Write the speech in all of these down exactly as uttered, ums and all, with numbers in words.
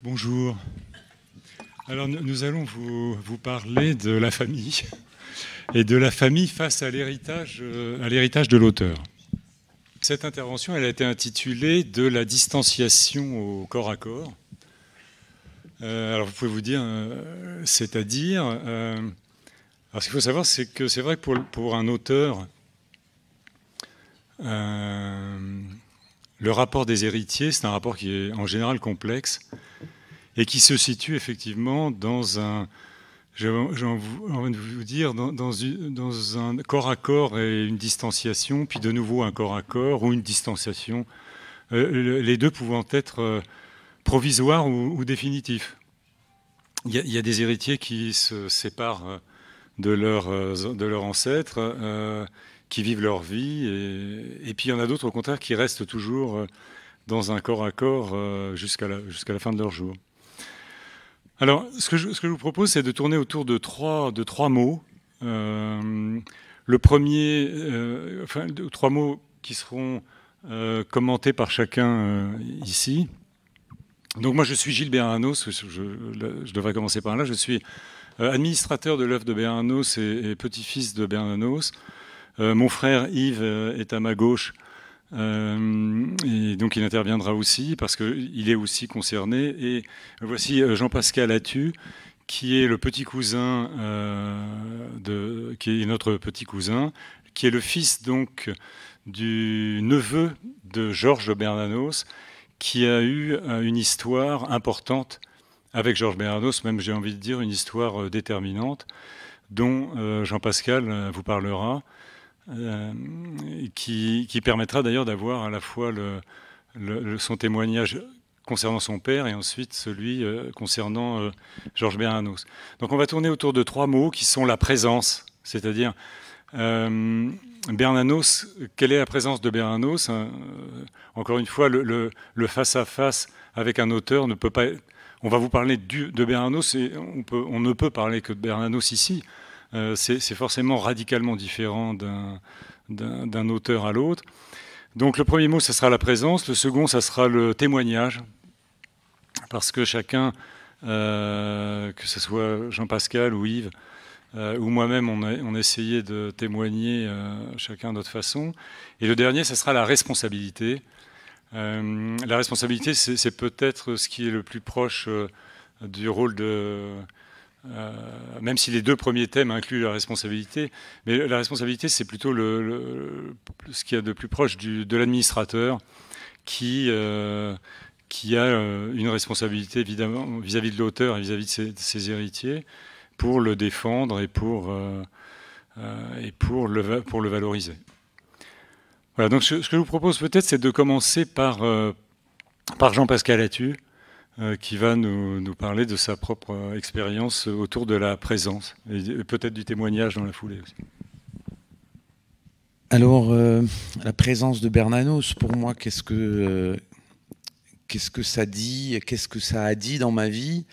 Bonjour. Alors nous allons vous, vous parler de la famille et de la famille face à l'héritage à l'héritage de l'auteur. Cette intervention, elle a été intitulée de la distanciation au corps à corps. Euh, alors vous pouvez vous dire, euh, c'est-à-dire, euh, alors ce qu'il faut savoir, c'est que c'est vrai que pour, pour un auteur, euh, le rapport des héritiers, c'est un rapport qui est en général complexe et qui se situe effectivement dans un, j'ai envie de vous dire, dans, dans, dans un corps à corps et une distanciation, puis de nouveau un corps à corps ou une distanciation, euh, les deux pouvant être euh, provisoires ou, ou définitifs. Il y, a, il y a des héritiers qui se séparent de leurs, de leurs ancêtres, euh, qui vivent leur vie, et, et puis il y en a d'autres au contraire qui restent toujours dans un corps à corps jusqu'à la, jusqu'à la fin de leur jour. Alors, ce que je, ce que je vous propose, c'est de tourner autour de trois, de trois mots. Euh, le premier, euh, enfin, de, trois mots qui seront euh, commentés par chacun euh, ici. Donc, moi, je suis Gilles Bernanos. Je, je, je devrais commencer par là. Je suis euh, administrateur de l'œuvre de Bernanos et, et petit-fils de Bernanos. Euh, mon frère Yves est à ma gauche. Euh, et donc il interviendra aussi parce qu'il est aussi concerné. Et voici Jean-Pascal Hattu, qui est le petit cousin euh, de, qui est notre petit cousin, qui est le fils donc du neveu de Georges Bernanos, qui a eu une histoire importante avec Georges Bernanos, même j'ai envie de dire une histoire déterminante, dont euh, Jean-Pascal vous parlera. Euh, qui, qui permettra d'ailleurs d'avoir à la fois le, le, son témoignage concernant son père et ensuite celui euh, concernant euh, Georges Bernanos. Donc on va tourner autour de trois mots qui sont la présence, c'est-à-dire euh, Bernanos, quelle est la présence de Bernanos? euh, Encore une fois, le, le, le face-à-face avec un auteur ne peut pas... On va vous parler du, de Bernanos et on, peut, on ne peut parler que de Bernanos ici. Euh, c'est forcément radicalement différent d'un auteur à l'autre. Donc le premier mot, ça sera la présence. Le second, ça sera le témoignage. Parce que chacun, euh, que ce soit Jean-Pascal ou Yves, euh, ou moi-même, on, on a essayé de témoigner euh, chacun de notre façon. Et le dernier, ça sera la responsabilité. Euh, la responsabilité, c'est peut-être ce qui est le plus proche euh, du rôle de... Euh, même si les deux premiers thèmes incluent la responsabilité, mais la responsabilité, c'est plutôt le, le, ce qu'il y a de plus proche du, de l'administrateur qui, euh, qui a une responsabilité évidemment vis-à-vis de l'auteur et vis-à-vis de ses, de ses héritiers pour le défendre et pour, euh, euh, et pour, le, pour le valoriser. Voilà, donc ce, ce que je vous propose peut-être, c'est de commencer par, euh, par Jean-Pascal Hattu, qui va nous, nous parler de sa propre expérience autour de la présence, et peut-être du témoignage dans la foulée aussi. Alors, euh, la présence de Bernanos, pour moi, qu'est-ce que, euh, qu'est-ce que ça dit, qu'est-ce que ça a dit dans ma vie?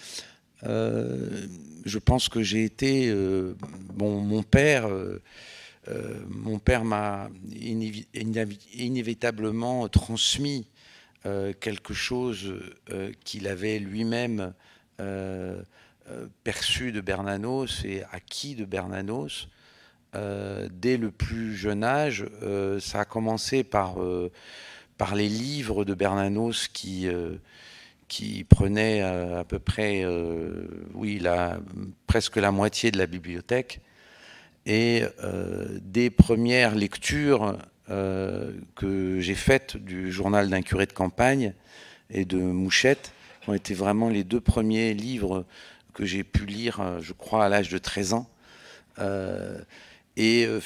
euh, Je pense que j'ai été... Euh, bon, mon père... Euh, euh, mon père m'a inévi inévitablement transmis Euh, quelque chose euh, qu'il avait lui-même euh, euh, perçu de Bernanos et acquis de Bernanos. Euh, dès le plus jeune âge, euh, ça a commencé par, euh, par les livres de Bernanos qui, euh, qui prenaient à, à peu près euh, oui, la, presque la moitié de la bibliothèque. Et euh, des premières lectures Euh, que j'ai faites du Journal d'un curé de campagne et de Mouchette, qui ont été vraiment les deux premiers livres que j'ai pu lire, je crois, à l'âge de treize ans. Euh, et euh,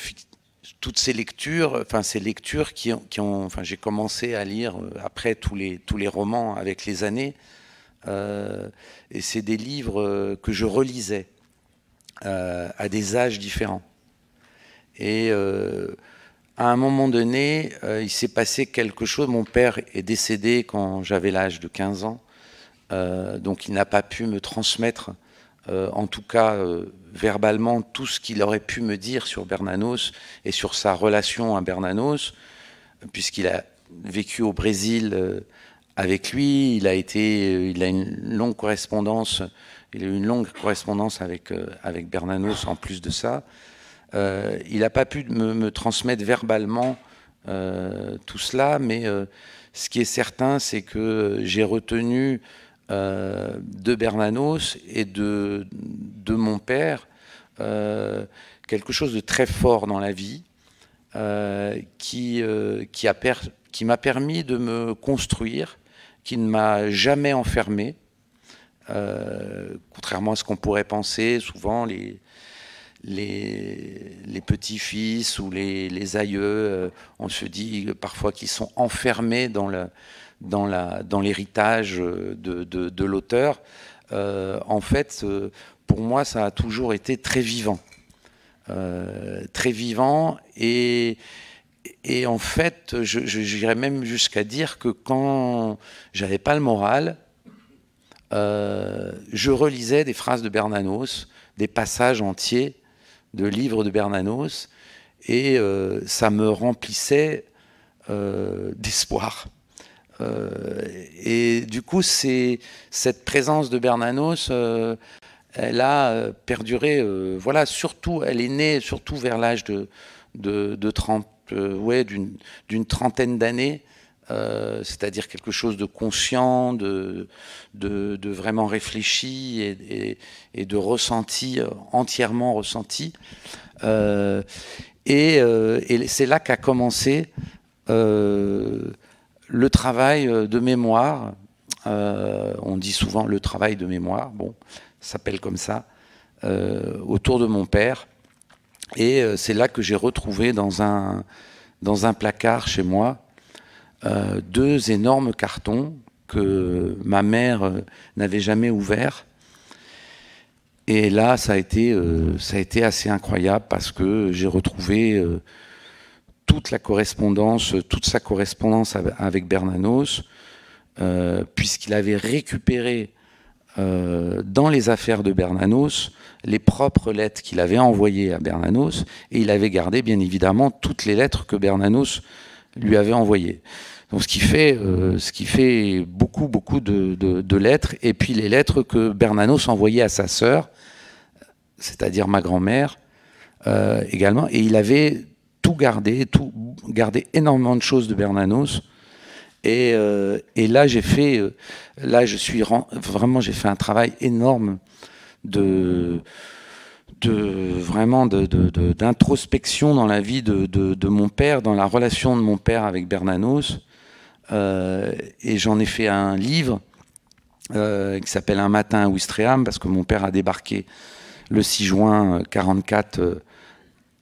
toutes ces lectures, enfin ces lectures qui ont, qui ont enfin j'ai commencé à lire après tous les tous les romans avec les années, euh, et c'est des livres que je relisais euh, à des âges différents. Et euh, à un moment donné, euh, il s'est passé quelque chose. Mon père est décédé quand j'avais l'âge de quinze ans, euh, donc il n'a pas pu me transmettre, euh, en tout cas euh, verbalement, tout ce qu'il aurait pu me dire sur Bernanos et sur sa relation à Bernanos, puisqu'il a vécu au Brésil euh, avec lui. Il a été, il a une longue correspondance, il a eu une longue correspondance avec euh, avec Bernanos. En plus de ça, euh, il n'a pas pu me, me transmettre verbalement euh, tout cela, mais euh, ce qui est certain, c'est que j'ai retenu euh, de Bernanos et de de mon père euh, quelque chose de très fort dans la vie, euh, qui euh, qui a per, qui m'a permis de me construire, qui ne m'a jamais enfermé, euh, contrairement à ce qu'on pourrait penser souvent, les, les, les petits-fils ou les, les aïeux, euh, on se dit parfois qu'ils sont enfermés dans la, dans la, dans l'héritage de, de, de l'auteur. Euh, en fait, euh, pour moi, ça a toujours été très vivant, euh, très vivant et... Et en fait, je, je, j'irais même jusqu'à dire que quand j'avais pas le moral, euh, je relisais des phrases de Bernanos, des passages entiers de livres de Bernanos, et euh, ça me remplissait euh, d'espoir. Euh, et du coup, c'est cette présence de Bernanos, euh, elle a perduré. Euh, voilà, surtout, elle est née surtout vers l'âge de, de, de trente. Euh, ouais, d'une, d'une trentaine d'années, euh, c'est-à-dire quelque chose de conscient, de, de, de vraiment réfléchi et, et, et de ressenti, entièrement ressenti. Euh, et, euh, et c'est là qu'a commencé euh, le travail de mémoire. Euh, on dit souvent le travail de mémoire, bon, ça s'appelle comme ça, euh, autour de mon père. Et c'est là que j'ai retrouvé dans un, dans un placard chez moi euh, deux énormes cartons que ma mère n'avait jamais ouverts. Et là, ça a été, euh, ça a été assez incroyable parce que j'ai retrouvé euh, toute la correspondance, toute sa correspondance avec Bernanos, euh, puisqu'il avait récupéré euh, dans les affaires de Bernanos les propres lettres qu'il avait envoyées à Bernanos, et il avait gardé bien évidemment toutes les lettres que Bernanos lui avait envoyées. Donc ce qui fait, euh, ce qui fait beaucoup, beaucoup de, de, de lettres, et puis les lettres que Bernanos envoyait à sa sœur, c'est-à-dire ma grand-mère euh, également, et il avait tout gardé, tout gardé énormément de choses de Bernanos. Et, euh, et là j'ai fait, là je suis vraiment, j'ai fait un travail énorme. De, de vraiment de, de, de, d'introspection dans la vie de, de, de mon père, dans la relation de mon père avec Bernanos, euh, et j'en ai fait un livre euh, qui s'appelle Un matin à Ouistreham, parce que mon père a débarqué le six juin quarante-quatre euh,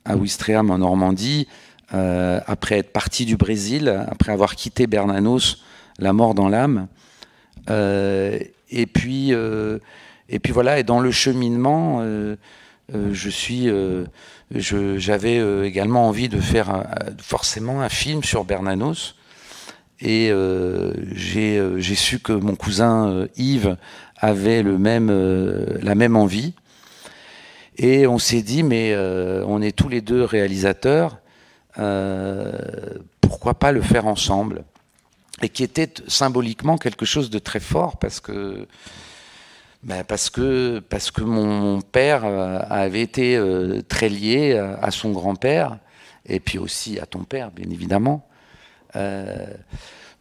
à Ouistreham en Normandie, euh, après être parti du Brésil, après avoir quitté Bernanos, la mort dans l'âme, euh, et puis euh, Et puis voilà, et dans le cheminement, euh, euh, je suis, euh, je, j'avais euh, également envie de faire un, forcément un film sur Bernanos. Et euh, j'ai, euh, j'ai su que mon cousin euh, Yves avait le même, euh, la même envie. Et on s'est dit, mais euh, on est tous les deux réalisateurs, euh, pourquoi pas le faire ensemble? Et qui était symboliquement quelque chose de très fort, parce que... Ben parce que, parce que mon père avait été très lié à son grand-père, et puis aussi à ton père, bien évidemment. Euh,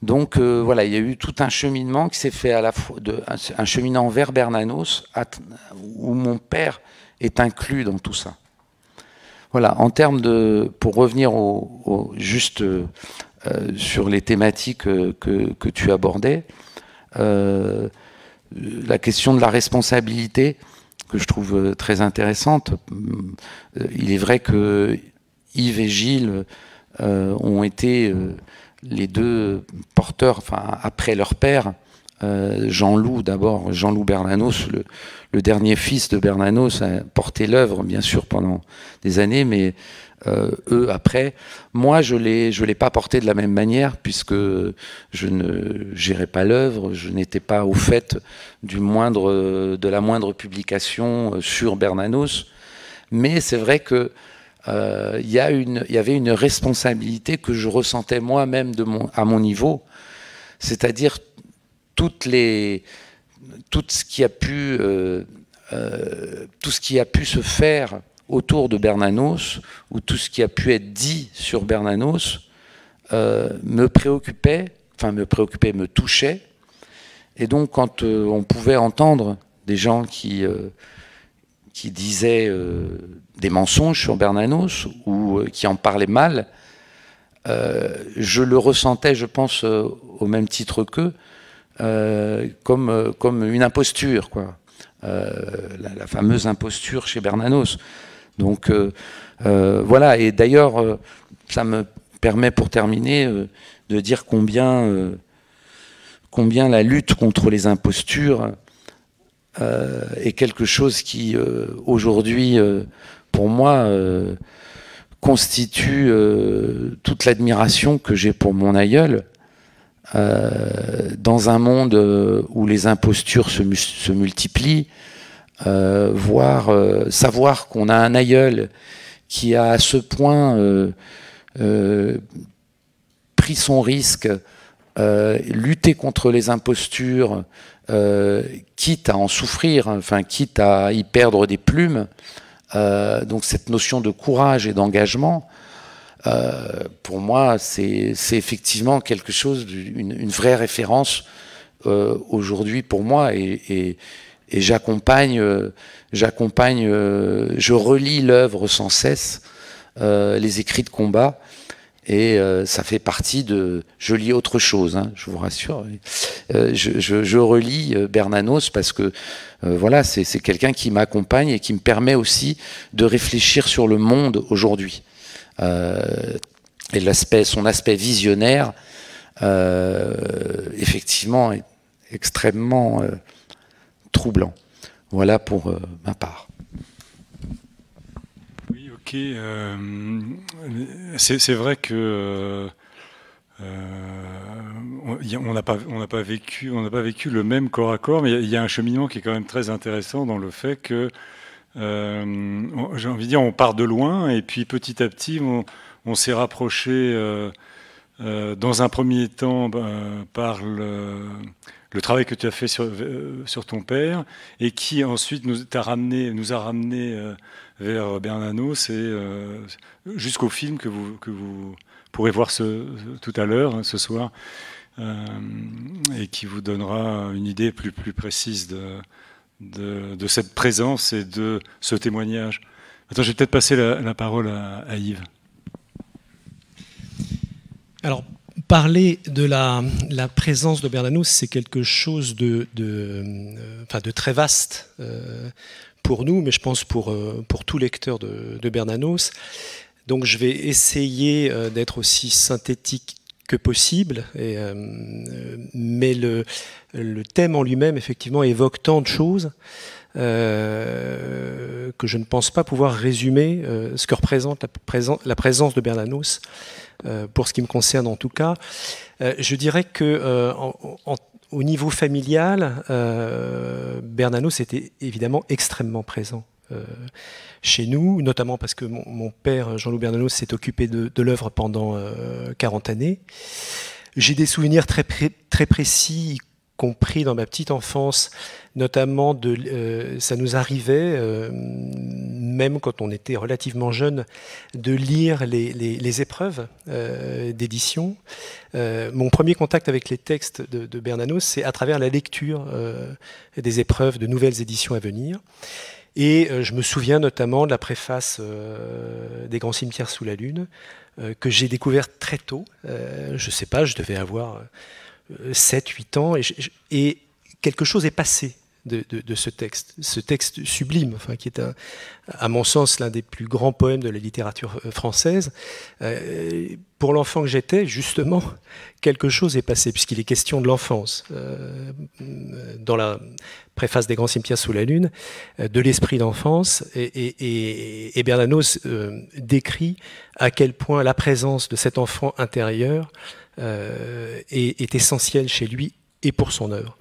donc euh, voilà, il y a eu tout un cheminement qui s'est fait à la fois, de, un, un cheminement vers Bernanos, à, où mon père est inclus dans tout ça. Voilà, en termes de... Pour revenir au, au, juste euh, sur les thématiques que, que tu abordais... Euh, la question de la responsabilité, que je trouve très intéressante. Il est vrai que Yves et Gilles euh, ont été euh, les deux porteurs, enfin, après leur père, euh, Jean-Loup d'abord, Jean-Loup Bernanos, le, le dernier fils de Bernanos, a porté l'œuvre, bien sûr, pendant des années, mais euh, eux, après. Moi, je l'ai, je l'ai pas porté de la même manière, puisque je ne gérais pas l'œuvre, je n'étais pas au fait du moindre, de la moindre publication sur Bernanos. Mais c'est vrai que euh, y a une, y avait une responsabilité que je ressentais moi-même de mon, à mon niveau, c'est-à-dire toutes les, tout ce qui a pu, euh, euh, tout ce qui a pu se faire autour de Bernanos, ou tout ce qui a pu être dit sur Bernanos, euh, me préoccupait, enfin me préoccupait, me touchait. Et donc quand euh, on pouvait entendre des gens qui, euh, qui disaient euh, des mensonges sur Bernanos, ou euh, qui en parlaient mal, euh, je le ressentais, je pense, euh, au même titre qu'eux, euh, comme, euh, comme une imposture, quoi. Euh, la, la fameuse imposture chez Bernanos. Donc euh, euh, voilà, et d'ailleurs, euh, ça me permet pour terminer euh, de dire combien, euh, combien la lutte contre les impostures euh, est quelque chose qui, euh, aujourd'hui, euh, pour moi, euh, constitue euh, toute l'admiration que j'ai pour mon aïeul. Euh, dans un monde euh, où les impostures se, mu se multiplient, euh, voir, euh, savoir qu'on a un aïeul qui a à ce point euh, euh, pris son risque, euh, lutté contre les impostures, euh, quitte à en souffrir, enfin quitte à y perdre des plumes, euh, donc cette notion de courage et d'engagement, Euh, pour moi, c'est effectivement quelque chose, une, une vraie référence euh, aujourd'hui pour moi. Et, et, et j'accompagne, euh, j'accompagne, euh, je relis l'œuvre sans cesse, euh, les écrits de combat. Et euh, ça fait partie de... Je lis autre chose, hein, je vous rassure. Euh, je, je, je relis Bernanos parce que euh, voilà, c'est quelqu'un qui m'accompagne et qui me permet aussi de réfléchir sur le monde aujourd'hui. Euh, et l'aspect, son aspect visionnaire, euh, effectivement, est extrêmement euh, troublant. Voilà pour euh, ma part. Oui, ok. Euh, c'est vrai que euh, on n'a pas, on n'a pas vécu, on n'a pas vécu le même corps à corps, mais il y, y a un cheminement qui est quand même très intéressant dans le fait que. Euh, j'ai envie de dire, on part de loin et puis petit à petit, on, on s'est rapproché euh, euh, dans un premier temps euh, par le, le travail que tu as fait sur, euh, sur ton père et qui ensuite nous, t'a ramené, nous a ramené euh, vers Bernanos et euh, jusqu'au film que vous, que vous pourrez voir ce, tout à l'heure, hein, ce soir, euh, et qui vous donnera une idée plus, plus précise de... De, de cette présence et de ce témoignage. Attends, je vais peut-être passer la, la parole à, à Yves. Alors, parler de la, la présence de Bernanos, c'est quelque chose de, de, euh, de très vaste euh, pour nous, mais je pense pour, euh, pour tout lecteur de, de Bernanos. Donc, je vais essayer euh, d'être aussi synthétique que possible, et, euh, mais le, le thème en lui-même effectivement évoque tant de choses euh, que je ne pense pas pouvoir résumer euh, ce que représente la, présent, la présence de Bernanos, euh, pour ce qui me concerne en tout cas. Euh, je dirais que euh, en, en, au niveau familial, euh, Bernanos était évidemment extrêmement présent Euh, chez nous, notamment parce que mon, mon père, Jean-Loup Bernanos, s'est occupé de, de l'œuvre pendant euh, quarante années. J'ai des souvenirs très, pré, très précis, y compris dans ma petite enfance, notamment de, euh, ça nous arrivait, euh, même quand on était relativement jeune, de lire les, les, les épreuves euh, d'édition. Euh, mon premier contact avec les textes de, de Bernanos, c'est à travers la lecture euh, des épreuves de nouvelles éditions à venir. Et je me souviens notamment de la préface euh, des Grands Cimetières sous la Lune, euh, que j'ai découvert très tôt. Euh, je ne sais pas, je devais avoir euh, sept, huit ans. Et, je, et quelque chose est passé de, de, de ce texte, ce texte sublime, enfin, qui est un, à mon sens l'un des plus grands poèmes de la littérature française. Euh, pour l'enfant que j'étais, justement, quelque chose est passé, puisqu'il est question de l'enfance. Euh, dans la... préface des Grands Cimetières sous la Lune, de l'esprit d'enfance, et, et, et, et Bernanos euh, décrit à quel point la présence de cet enfant intérieur euh, est, est essentielle chez lui et pour son œuvre.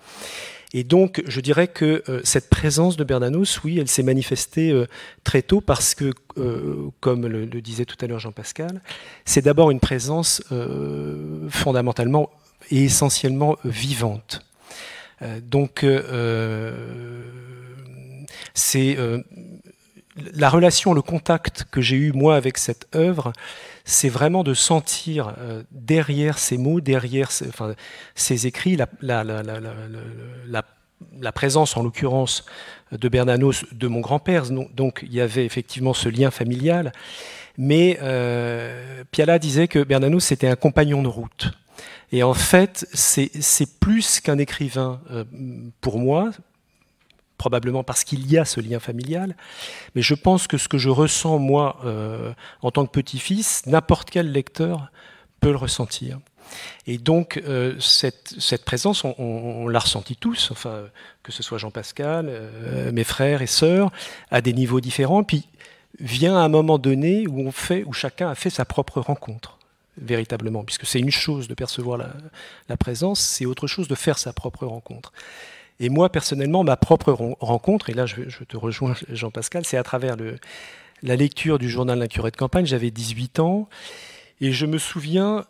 Et donc, je dirais que euh, cette présence de Bernanos, oui, elle s'est manifestée euh, très tôt parce que, euh, comme le, le disait tout à l'heure Jean-Pascal, c'est d'abord une présence euh, fondamentalement et essentiellement vivante. Euh, donc, euh, c'est euh, la relation, le contact que j'ai eu, moi, avec cette œuvre, c'est vraiment de sentir euh, derrière ces mots, derrière ces, enfin, ces écrits, la, la, la, la, la, la, la présence, en l'occurrence, de Bernanos, de mon grand-père. Donc, il y avait effectivement ce lien familial. Mais euh, Pialat disait que Bernanos, c'était un compagnon de route. Et en fait, c'est plus qu'un écrivain euh, pour moi, probablement parce qu'il y a ce lien familial, mais je pense que ce que je ressens, moi, euh, en tant que petit-fils, n'importe quel lecteur peut le ressentir. Et donc, euh, cette, cette présence, on, on, on l'a ressentie tous, enfin, que ce soit Jean-Pascal, euh, mes frères et sœurs, à des niveaux différents, puis vient à un moment donné où, on fait, où chacun a fait sa propre rencontre, véritablement, puisque c'est une chose de percevoir la, la présence, c'est autre chose de faire sa propre rencontre. Et moi, personnellement, ma propre rencontre, et là je, je te rejoins, Jean-Pascal, c'est à travers le, la lecture du journal d'un curé de campagne. J'avais dix-huit ans, et je me souviens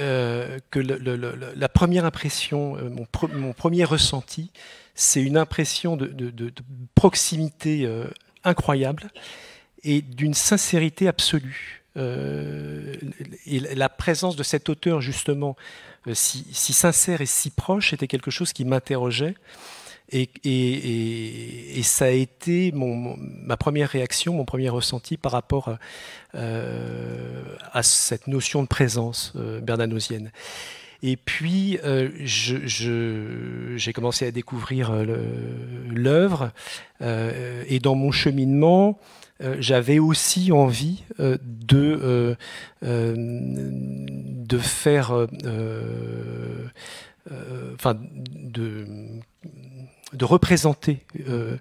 euh, que le, le, le, la première impression, euh, mon, pre, mon premier ressenti, c'est une impression de, de, de, de proximité euh, incroyable, et d'une sincérité absolue. Euh, et la présence de cet auteur, justement, si, si sincère et si proche, était quelque chose qui m'interrogeait. Et, et, et, et ça a été mon, mon, ma première réaction, mon premier ressenti par rapport à, euh, à cette notion de présence euh, bernanos'ienne. Et puis, euh, je, je, j'ai commencé à découvrir l'œuvre, euh, et dans mon cheminement, Euh, j'avais aussi envie euh, de, euh, euh, de faire, euh, euh, enfin, de, de représenter euh,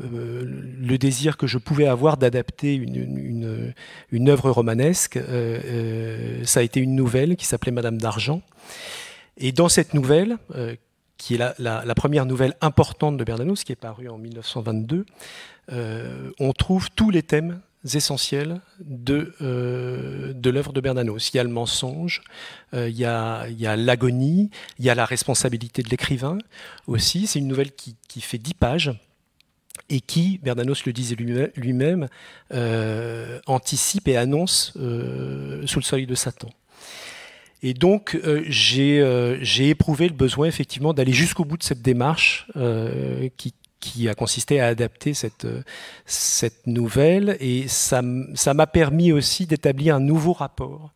euh, le désir que je pouvais avoir d'adapter une, une, une œuvre romanesque. Euh, euh, ça a été une nouvelle qui s'appelait Madame Dargent. Et dans cette nouvelle, euh, qui est la, la, la première nouvelle importante de Bernanos, qui est parue en mille neuf cent vingt-deux, Euh, on trouve tous les thèmes essentiels de, euh, de l'œuvre de Bernanos. Il y a le mensonge, euh, il y a l'agonie, il y a la responsabilité de l'écrivain aussi. C'est une nouvelle qui, qui fait dix pages et qui, Bernanos le disait lui-même, euh, anticipe et annonce euh, Sous le Soleil de Satan. Et donc, euh, j'ai euh, éprouvé le besoin, effectivement, d'aller jusqu'au bout de cette démarche euh, qui qui a consisté à adapter cette, cette nouvelle, et ça m'a permis aussi d'établir un nouveau rapport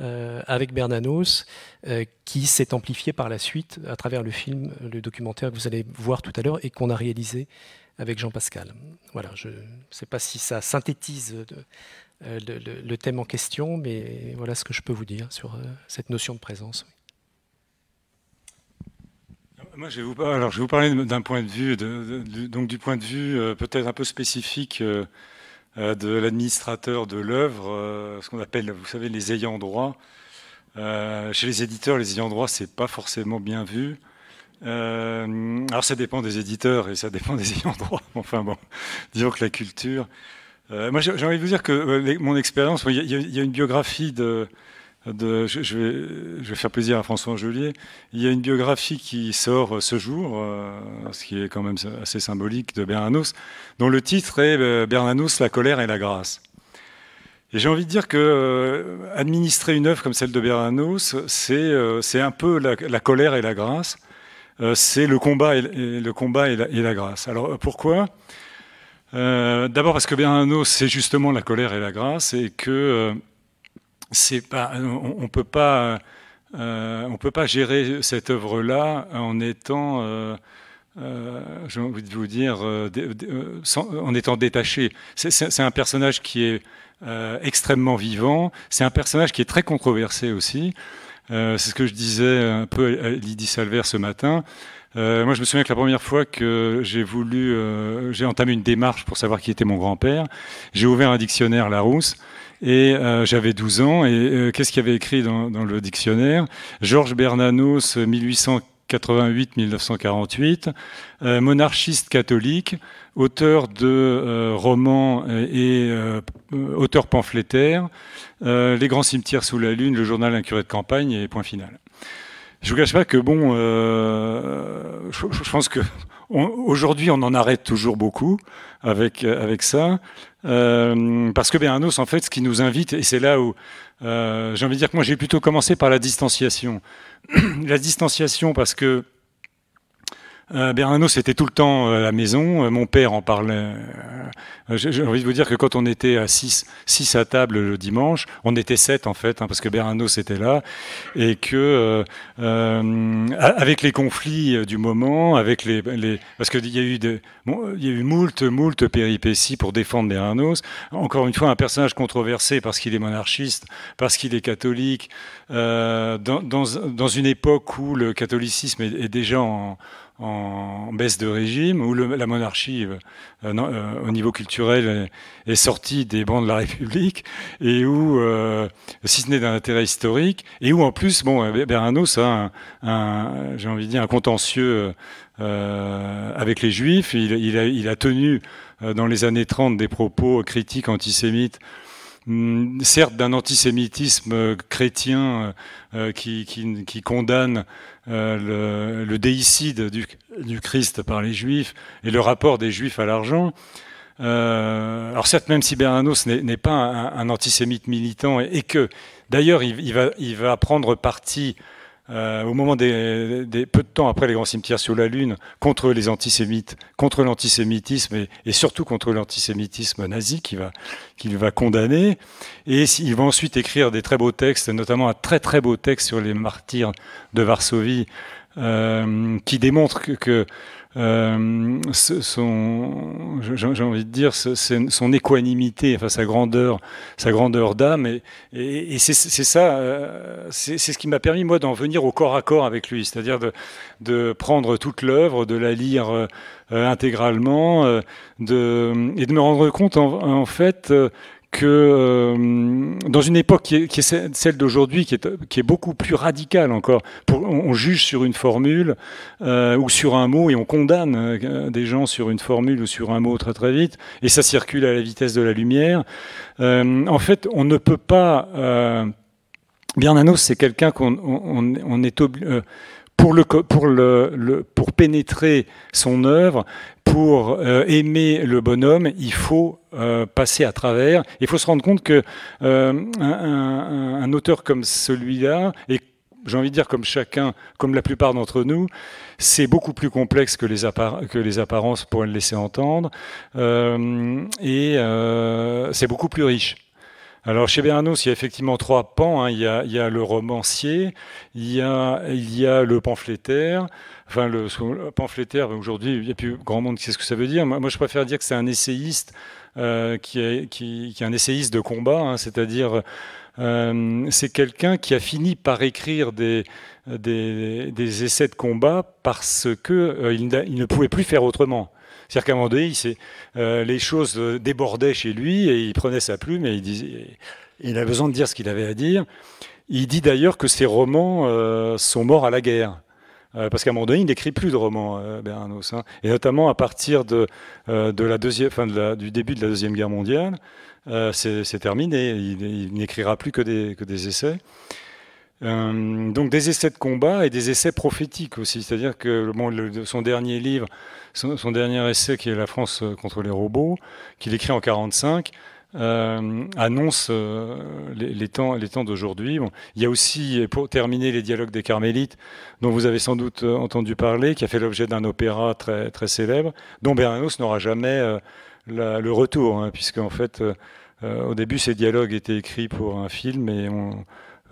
euh, avec Bernanos, euh, qui s'est amplifié par la suite à travers le film, le documentaire que vous allez voir tout à l'heure et qu'on a réalisé avec Jean-Pascal. Voilà, je ne sais pas si ça synthétise le, le, le thème en question, mais voilà ce que je peux vous dire sur cette notion de présence. Moi, je vais vous, alors, je vais vous parler d'un point de vue, de, de, donc du point de vue euh, peut-être un peu spécifique euh, de l'administrateur de l'œuvre, euh, ce qu'on appelle, vous savez, les ayants droit. Euh, chez les éditeurs, les ayants droit, c'est pas forcément bien vu. Euh, alors, ça dépend des éditeurs et ça dépend des ayants droit. Enfin bon, disons que la culture. Euh, moi, j'ai envie de vous dire que euh, les, mon expérience, il y, y a une biographie de. De, je, je, vais, je vais faire plaisir à François Angelier. Il y a une biographie qui sort ce jour, euh, ce qui est quand même assez symbolique, de Bernanos, dont le titre est euh, « Bernanos, la colère et la grâce ». Et j'ai envie de dire que euh, administrer une œuvre comme celle de Bernanos, c'est euh, un peu la, la colère et la grâce, euh, c'est le combat, et, et, le combat et, la, et la grâce. Alors pourquoi ? euh, D'abord parce que Bernanos, c'est justement la colère et la grâce, et que... Euh, C'est pas, on ne peut pas, euh, on peut pas gérer cette œuvre-là en étant, euh, euh, j'ai envie de vous dire, euh, sans, en étant détaché. C'est un personnage qui est euh, extrêmement vivant. C'est un personnage qui est très controversé aussi. Euh, C'est ce que je disais un peu à Lydie Salvayre ce matin. Euh, moi, je me souviens que la première fois que j'ai voulu, euh, j'ai entamé une démarche pour savoir qui était mon grand-père, j'ai ouvert un dictionnaire Larousse. Et euh, j'avais douze ans, et euh, qu'est-ce qu'il y avait écrit dans, dans le dictionnaire? Georges Bernanos, mille huit cent quatre-vingt-huit à mille neuf cent quarante-huit, euh, monarchiste catholique, auteur de euh, romans et euh, auteur pamphlétaire, euh, Les Grands Cimetières sous la Lune, le journal d'un curé de campagne, et point final. Je vous cache pas que bon, euh, je, je pense que aujourd'hui on en arrête toujours beaucoup avec avec ça, euh, parce que Bernanos, en fait, ce qui nous invite, et c'est là où euh, j'ai envie de dire que moi j'ai plutôt commencé par la distanciation, la distanciation parce que Euh, Bernanos c'était tout le temps euh, à la maison, euh, mon père en parlait, euh, j'ai envie de vous dire que quand on était à six à table le dimanche, on était sept en fait, hein, parce que Bernanos était là, et que euh, euh, avec les conflits du moment, avec les, les parce qu'il y a eu des, bon, il y a eu moult, moult péripéties pour défendre Bernanos, encore une fois un personnage controversé parce qu'il est monarchiste, parce qu'il est catholique, euh, dans, dans, dans une époque où le catholicisme est, est déjà en en baisse de régime, où le, la monarchie euh, non, euh, au niveau culturel est, est sortie des bancs de la République, et où, euh, si ce n'est d'un intérêt historique, et où en plus, bon, Bernanos a un, un, j'ai envie de dire, un contentieux euh, avec les Juifs, il, il, a, il a tenu euh, dans les années trente des propos critiques antisémites, certes d'un antisémitisme chrétien euh, qui, qui, qui condamne euh, le, le déicide du, du Christ par les Juifs et le rapport des Juifs à l'argent. Euh, alors certes, même si Bernanos n'est pas un, un antisémite militant, et, et que d'ailleurs il, il, va, il va prendre parti euh, au moment des, des peu de temps après les Grands Cimetières sous la Lune contre les antisémites, contre l'antisémitisme et, et surtout contre l'antisémitisme nazi qu'il va, qu'il va condamner, et il va ensuite écrire des très beaux textes, notamment un très très beau texte sur les martyrs de Varsovie euh, qui démontre que, que euh, son, j'ai envie de dire, son équanimité, enfin sa grandeur, sa grandeur d'âme, et, et, et c'est ça, c'est ce qui m'a permis moi d'en venir au corps à corps avec lui, c'est-à-dire de, de prendre toute l'œuvre, de la lire euh, intégralement, euh, de, et de me rendre compte en, en fait. Euh, que euh, dans une époque qui est, qui est celle d'aujourd'hui, qui est, qui est beaucoup plus radicale encore, pour, on, on juge sur une formule euh, ou sur un mot, et on condamne euh, des gens sur une formule ou sur un mot très très vite, et ça circule à la vitesse de la lumière. Euh, en fait, on ne peut pas... Euh, Bernanos, c'est quelqu'un qu'on on, on est obligé... Euh, Pour, le, pour, le, le, pour pénétrer son œuvre, pour euh, aimer le bonhomme, il faut euh, passer à travers. Il faut se rendre compte que euh, un, un, un auteur comme celui-là, et j'ai envie de dire comme chacun, comme la plupart d'entre nous, c'est beaucoup plus complexe que les, appar que les apparences pourraient le laisser entendre, euh, et euh, c'est beaucoup plus riche. Alors chez Bernanos, il y a effectivement trois pans, hein. Il y a, il y a le romancier, il y a, il y a le pamphlétaire, enfin le, le pamphlétaire, aujourd'hui il n'y a plus grand monde qui sait ce que ça veut dire, moi, moi je préfère dire que c'est un essayiste, euh, qui, est, qui, qui est un essayiste de combat, hein. C'est-à-dire euh, c'est quelqu'un qui a fini par écrire des, des, des essais de combat parce que euh, il, il ne pouvait plus faire autrement. C'est-à-dire qu'à un moment donné, il euh, les choses débordaient chez lui et il prenait sa plume et il, disait, il a besoin de dire ce qu'il avait à dire. Il dit d'ailleurs que ses romans euh, sont morts à la guerre. Euh, parce qu'à un moment donné, il n'écrit plus de romans, euh, Bernanos. Hein, et notamment à partir de, euh, de la deuxième, enfin de la, du début de la Deuxième Guerre mondiale, euh, c'est terminé. Il, il n'écrira plus que des, que des essais. Euh, donc des essais de combat et des essais prophétiques aussi, c'est-à-dire que bon, le, son dernier livre, son, son dernier essai qui est La France contre les robots, qu'il écrit en mille neuf cent quarante-cinq, euh, annonce euh, les, les temps, les temps d'aujourd'hui. Bon, il y a aussi, pour terminer, Les Dialogues des Carmélites, dont vous avez sans doute entendu parler, qui a fait l'objet d'un opéra très, très célèbre, dont Bernanos n'aura jamais euh, la, le retour, hein, puisque en fait, euh, au début, ces dialogues étaient écrits pour un film, et on...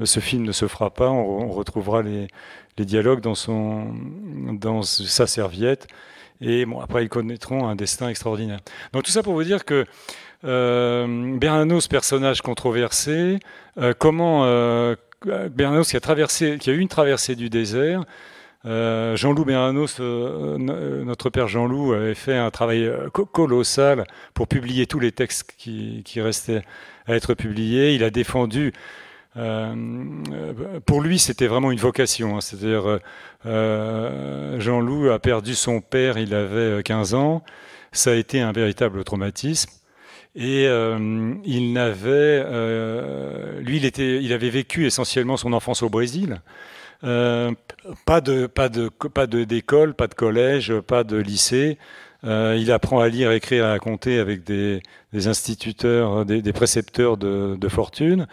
Ce film ne se fera pas, on, on retrouvera les, les dialogues dans, son, dans sa serviette, et bon, après ils connaîtront un destin extraordinaire. Donc tout ça pour vous dire que euh, Bernanos, personnage controversé, euh, comment euh, Bernanos qui a, traversé, qui a eu une traversée du désert, euh, Jean-Loup Bernanos, euh, notre père Jean-Loup avait fait un travail colossal pour publier tous les textes qui, qui restaient à être publiés, il a défendu... Euh, pour lui, c'était vraiment une vocation, hein, c'est-à-dire euh, Jean-Loup a perdu son père, il avait quinze ans, ça a été un véritable traumatisme, et euh, il n'avait, euh, lui, il, était, il avait vécu essentiellement son enfance au Brésil, Euh, pas de, pas de, pas de, d'école, pas de collège, pas de lycée. Euh, il apprend à lire, à écrire, à compter avec des, des instituteurs, des, des précepteurs de, de fortune.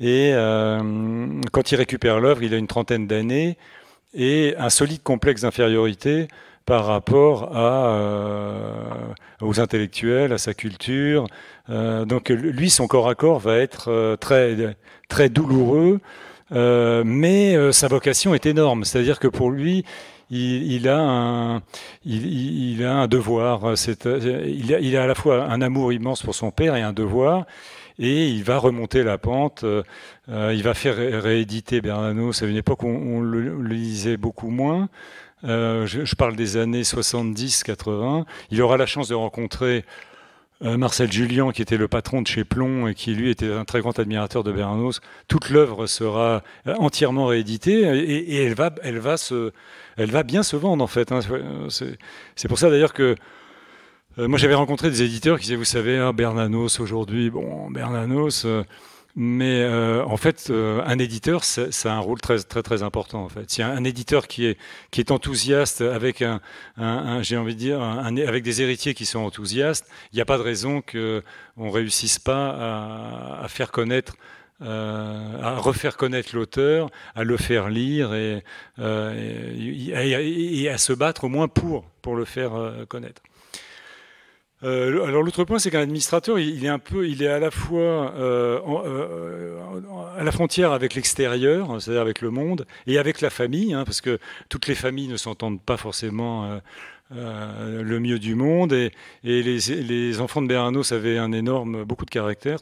Et euh, quand il récupère l'œuvre, il a une trentaine d'années et un solide complexe d'infériorité par rapport à, euh, aux intellectuels, à sa culture. Euh, donc lui, son corps à corps va être très, très douloureux, euh, mais euh, sa vocation est énorme. C'est-à-dire que pour lui, Il, il, a un, il, il a un devoir, c'est, il, a, il a à la fois un amour immense pour son père et un devoir, et il va remonter la pente, euh, il va faire rééditer Bernanos, à une époque où on, on le, le lisait beaucoup moins, euh, je, je parle des années soixante-dix quatre-vingts, il aura la chance de rencontrer Euh, Marcel Julien, qui était le patron de chez Plon et qui, lui, était un très grand admirateur de Bernanos. Toute l'œuvre sera entièrement rééditée et, et elle, va, elle, va se, elle va bien se vendre, en fait. Hein. C'est pour ça, d'ailleurs, que euh, moi, j'avais rencontré des éditeurs qui disaient, vous savez, ah, Bernanos, aujourd'hui, bon, Bernanos... Euh, mais euh, en fait, euh, un éditeur, ça, ça a un rôle très très très important. En fait, s'il y a un éditeur qui est qui est enthousiaste avec un, un, un j'ai envie de dire, un, un, avec des héritiers qui sont enthousiastes, il n'y a pas de raison que on réussisse pas à, à faire connaître, euh, à refaire connaître l'auteur, à le faire lire et, euh, et, et à se battre au moins pour pour le faire connaître. Euh, alors l'autre point, c'est qu'un administrateur, il, il est un peu, il est à la fois euh, en, euh, à la frontière avec l'extérieur, c'est-à-dire avec le monde, et avec la famille, hein, parce que toutes les familles ne s'entendent pas forcément euh, euh, le mieux du monde, et, et les, les enfants de Bernanos avaient un énorme, beaucoup de caractère.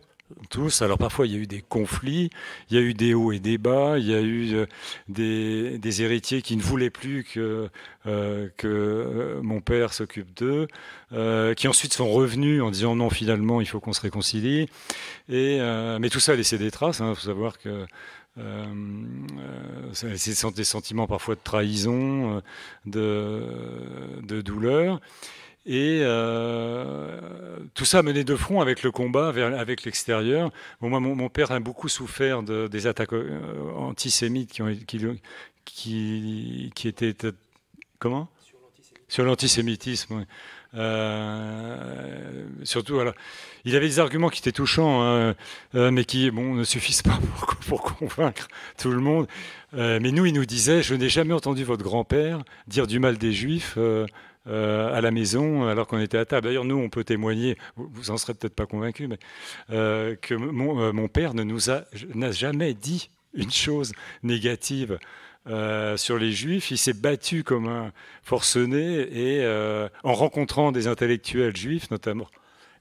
Tous. Alors parfois, il y a eu des conflits, il y a eu des hauts et des bas, il y a eu des, des héritiers qui ne voulaient plus que, euh, que mon père s'occupe d'eux, euh, qui ensuite sont revenus en disant non, finalement, il faut qu'on se réconcilie. Et, euh, mais tout ça a laissé des traces, hein. Faut savoir que Euh, euh, c'est des sentiments parfois de trahison, de, de douleur. Et euh, tout ça mené de front avec le combat, vers, avec l'extérieur. Bon, moi, mon, mon père a beaucoup souffert de, des attaques antisémites qui, ont, qui, qui, qui étaient... Comment ? Sur l'antisémitisme, oui. Euh, surtout, alors, il avait des arguments qui étaient touchants, hein, euh, mais qui, bon, ne suffisent pas pour, pour convaincre tout le monde. Euh, mais nous, il nous disait, je n'ai jamais entendu votre grand-père dire du mal des Juifs euh, euh, à la maison, alors qu'on était à table. D'ailleurs, nous, on peut témoigner, vous, vous en serez peut-être pas convaincus, mais euh, que mon, euh, mon père ne nous a n'a jamais dit une chose négative. Euh, sur les Juifs, il s'est battu comme un forcené et euh, en rencontrant des intellectuels juifs notamment,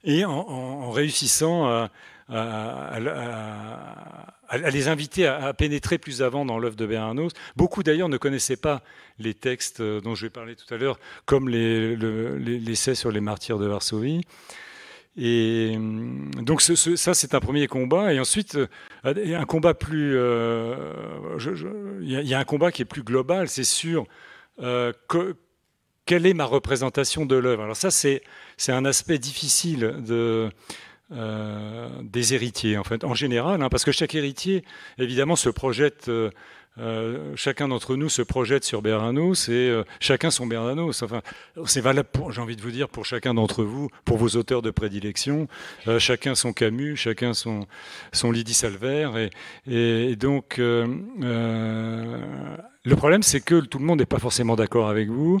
et en, en, en réussissant à, à, à, à les inviter à, à pénétrer plus avant dans l'œuvre de Bernanos. Beaucoup d'ailleurs ne connaissaient pas les textes dont je vais parler tout à l'heure, comme l'essai le, les, sur les martyrs de Varsovie. Et donc ce, ce, ça, c'est un premier combat. Et ensuite, il y a un combat plus, euh, je, je, il y a un combat qui est plus global, c'est sur euh, que, quelle est ma représentation de l'œuvre. Alors ça, c'est un aspect difficile de, euh, des héritiers, en fait, en général, hein, parce que chaque héritier, évidemment, se projette... Euh, Euh, chacun d'entre nous se projette sur Bernanos et euh, chacun son Bernanos. Enfin, c'est valable, j'ai envie de vous dire, pour chacun d'entre vous, pour vos auteurs de prédilection, euh, chacun son Camus, chacun son, son Lydie Salvayre. Et, et, et donc, euh, euh, le problème, c'est que tout le monde n'est pas forcément d'accord avec vous,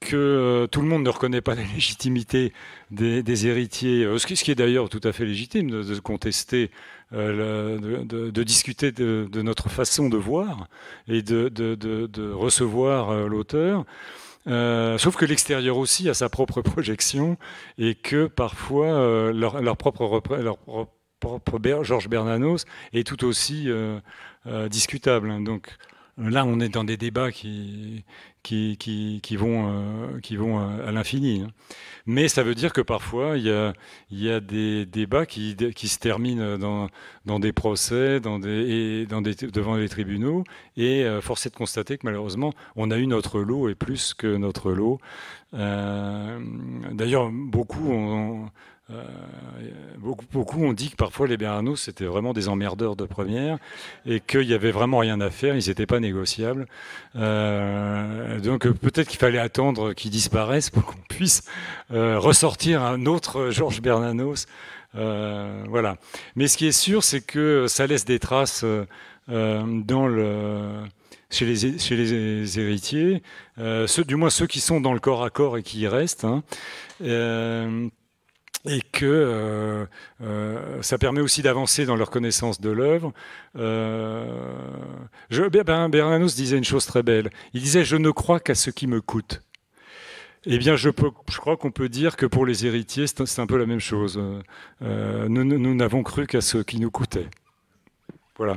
que euh, tout le monde ne reconnaît pas la légitimité des, des héritiers, ce qui, ce qui est d'ailleurs tout à fait légitime de, de contester. Euh, de, de, de discuter de, de notre façon de voir et de, de, de, de recevoir l'auteur. Euh, sauf que l'extérieur aussi a sa propre projection et que parfois euh, leur, leur propre, leur propre Georges Bernanos est tout aussi euh, euh, discutable. Donc là, on est dans des débats qui, qui, qui, qui vont, euh, qui vont à, à l'infini. Mais ça veut dire que parfois, il y a, il y a des débats qui, qui se terminent dans, dans des procès, dans des, et dans des, devant les tribunaux. Et euh, force est de constater que malheureusement, on a eu notre lot et plus que notre lot. Euh, D'ailleurs, beaucoup ont, Euh, beaucoup, beaucoup ont dit que parfois les Bernanos c'était vraiment des emmerdeurs de première et qu'il n'y avait vraiment rien à faire, ils n'étaient pas négociables. Euh, donc peut-être qu'il fallait attendre qu'ils disparaissent pour qu'on puisse euh, ressortir un autre Georges Bernanos. Euh, voilà. Mais ce qui est sûr, c'est que ça laisse des traces euh, dans le... Chez les, chez les héritiers, euh, ceux, du moins ceux qui sont dans le corps à corps et qui y restent, hein, euh, et que euh, euh, ça permet aussi d'avancer dans leur connaissance de l'œuvre. Euh, ben, Bernanos disait une chose très belle, il disait « je ne crois qu'à ce qui me coûte ». Eh bien, je, peux, je crois qu'on peut dire que pour les héritiers, c'est un peu la même chose. Euh, nous n'avons cru qu'à ce qui nous coûtait. Voilà.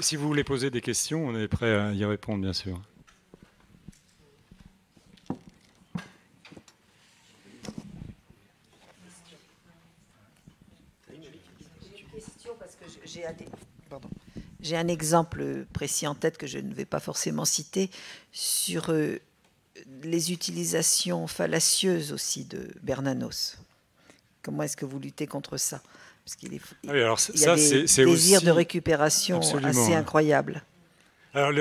Si vous voulez poser des questions, on est prêt à y répondre, bien sûr. J'ai une question parce que j'ai un, j'ai un exemple précis en tête que je ne vais pas forcément citer sur les utilisations fallacieuses aussi de Bernanos. Comment est-ce que vous luttez contre ça ? Parce qu'il est, oui, alors il y a ça, des c'est désirs aussi, de récupération assez incroyables. Alors,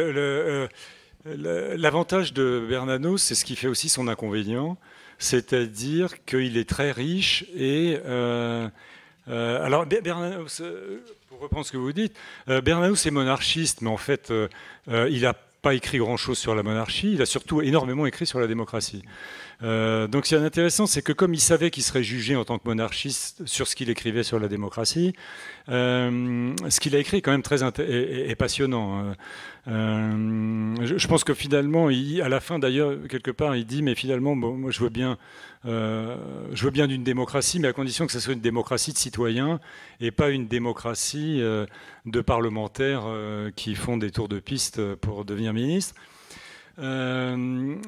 l'avantage de Bernanos, c'est ce qui fait aussi son inconvénient, c'est-à-dire qu'il est très riche et... Euh, euh, alors, Bernanos, pour reprendre ce que vous dites, euh, Bernanos est monarchiste, mais en fait, euh, euh, il n'a pas écrit grand-chose sur la monarchie, il a surtout énormément écrit sur la démocratie. Euh, donc, ce qui est intéressant, c'est que comme il savait qu'il serait jugé en tant que monarchiste sur ce qu'il écrivait sur la démocratie, euh, ce qu'il a écrit est quand même très int- et, et passionnant. Euh, je, je pense que finalement, il, à la fin d'ailleurs, quelque part, il dit « mais finalement, bon, moi, je veux bien, euh, je veux bien d'une démocratie, mais à condition que ce soit une démocratie de citoyens et pas une démocratie euh, de parlementaires euh, qui font des tours de piste pour devenir ministre ». Euh,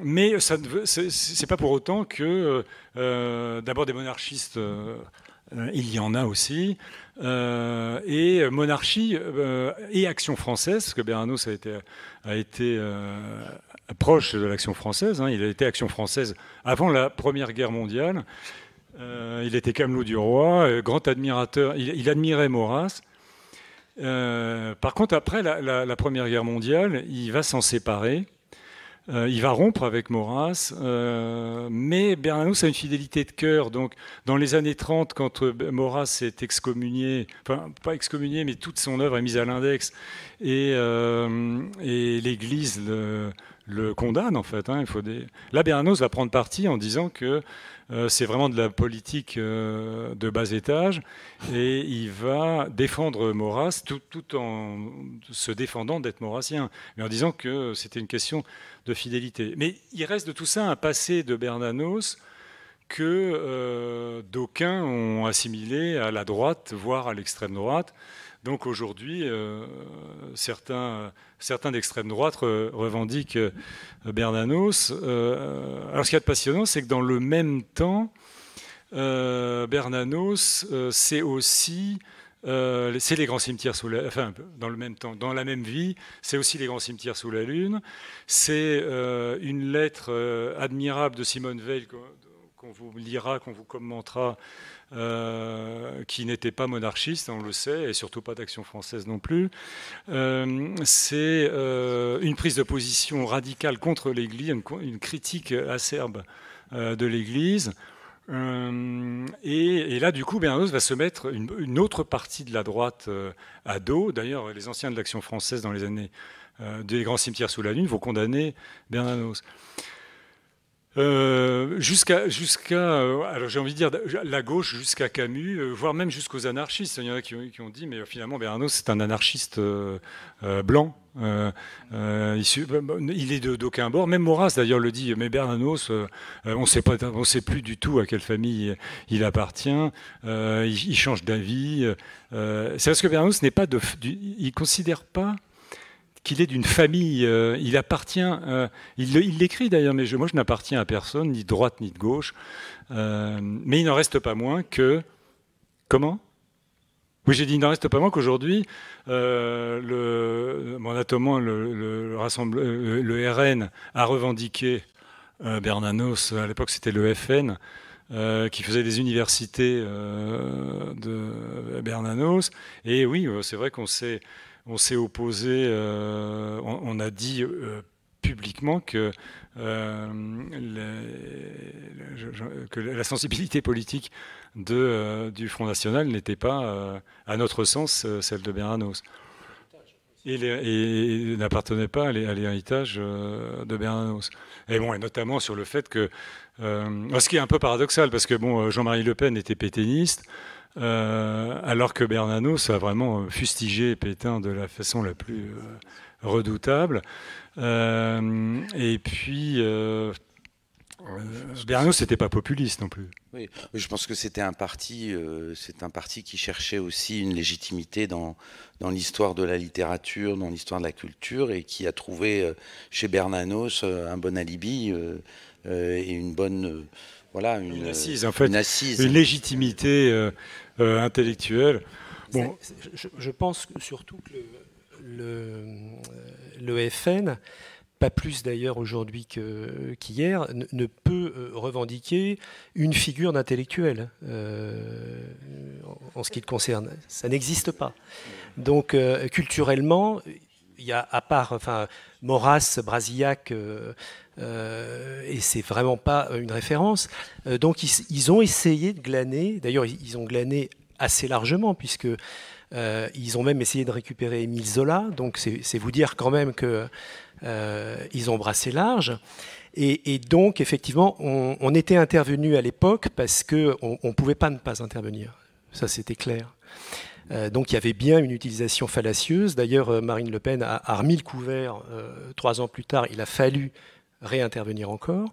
mais ça c'est pas pour autant que euh, d'abord des monarchistes euh, il y en a aussi euh, et monarchie euh, et Action Française, parce que Bernanos a été, a été euh, proche de l'Action Française, hein, il a été Action Française avant la Première Guerre mondiale, euh, il était camelot du roi, euh, grand admirateur, il, il admirait Maurras. Euh, par contre après la, la, la Première Guerre mondiale il va s'en séparer. Euh, il va rompre avec Maurras, euh, mais Bernanos a une fidélité de cœur. Donc, dans les années trente, quand Maurras est excommunié, enfin, pas excommunié, mais toute son œuvre est mise à l'index, et, euh, et l'Église le, le condamne, en fait. Hein, il faut des... Là, Bernanos va prendre parti en disant que euh, c'est vraiment de la politique euh, de bas étage, et il va défendre Maurras tout, tout en se défendant d'être maurassien, mais en disant que c'était une question... de fidélité. Mais il reste de tout ça un passé de Bernanos que euh, d'aucuns ont assimilé à la droite, voire à l'extrême droite. Donc aujourd'hui, euh, certains, certains d'extrême droite revendiquent Bernanos. Euh, alors ce qu'il y a de passionnant, c'est que dans le même temps, euh, Bernanos, euh, c'est aussi... Euh, c'est les grands cimetières sous la, enfin, dans le même temps, dans la même vie, c'est aussi les grands cimetières sous la Lune. C'est euh, une lettre euh, admirable de Simone Veil qu'on vous lira, qu'on vous commentera, euh, qui n'était pas monarchiste, on le sait, et surtout pas d'Action Française non plus. Euh, c'est euh, une prise de position radicale contre l'Église, une, une critique acerbe euh, de l'Église. Euh, et, et là, du coup, Bernanos va se mettre une, une autre partie de la droite euh, à dos. D'ailleurs, les anciens de l'Action Française dans les années euh, des grands cimetières sous la Lune vont condamner Bernanos. Euh, jusqu'à, jusqu'à, alors j'ai envie de dire, la gauche jusqu'à Camus, euh, voire même jusqu'aux anarchistes. Il y en a qui ont, qui ont dit, mais finalement, Bernanos, c'est un anarchiste euh, euh, blanc. Euh, euh, il est d'aucun bord. Même Maurras, d'ailleurs, le dit, mais Bernanos, euh, on ne sait plus du tout à quelle famille il appartient. Euh, il, il change d'avis. Euh, c'est parce que Bernanos n'est pas de... Du, il ne considère pas qu'il est d'une famille, euh, il appartient, euh, il l'écrit d'ailleurs, mais je, moi je n'appartiens à personne, ni de droite ni de gauche, euh, mais il n'en reste pas moins que... Comment ? Oui, j'ai dit, il n'en reste pas moins qu'aujourd'hui, euh, le, bon, notamment le, le, le, le R N a revendiqué euh, Bernanos, à l'époque c'était le F N, euh, qui faisait des universités euh, de Bernanos. Et oui, c'est vrai qu'on s'est opposé, euh, on, on a dit euh, publiquement que, euh, les, le, que la sensibilité politique de, euh, du Front National n'était pas, euh, à notre sens, celle de Bernanos. Et, les, et, et n'appartenait pas à l'héritage euh, de Bernanos. Et, bon, et notamment sur le fait que... Euh, ce qui est un peu paradoxal, parce que bon, Jean-Marie Le Pen était pétainiste, euh, alors que Bernanos a vraiment fustigé Pétain de la façon la plus... Euh, redoutable. Euh, et puis, euh, euh, Bernanos, c'était pas populiste non plus. Oui, je pense que c'était un parti, euh, c'est un parti qui cherchait aussi une légitimité dans, dans l'histoire de la littérature, dans l'histoire de la culture, et qui a trouvé euh, chez Bernanos euh, un bon alibi euh, euh, et une bonne... Euh, voilà, une, une assise, en fait. Une, assise. Une légitimité euh, euh, intellectuelle. Bon. Je, je pense que surtout que... Le... Le, le F N, pas plus d'ailleurs aujourd'hui qu'hier, ne, ne peut revendiquer une figure d'intellectuel euh, en, en ce qui le concerne. Ça n'existe pas. Donc euh, culturellement, il y a à part enfin, Maurras, Brasillac, euh, euh, et c'est vraiment pas une référence. Euh, donc ils, ils ont essayé de glaner, d'ailleurs ils ont glané assez largement puisque... Euh, ils ont même essayé de récupérer Émile Zola, donc c'est vous dire quand même qu'ils euh, ont brassé large. Et, et donc, effectivement, on, on était intervenu à l'époque parce qu'on ne pouvait pas ne pas intervenir. Ça, c'était clair. Euh, donc, il y avait bien une utilisation fallacieuse. D'ailleurs, Marine Le Pen a, a remis le couvert euh, trois ans plus tard. Il a fallu réintervenir encore.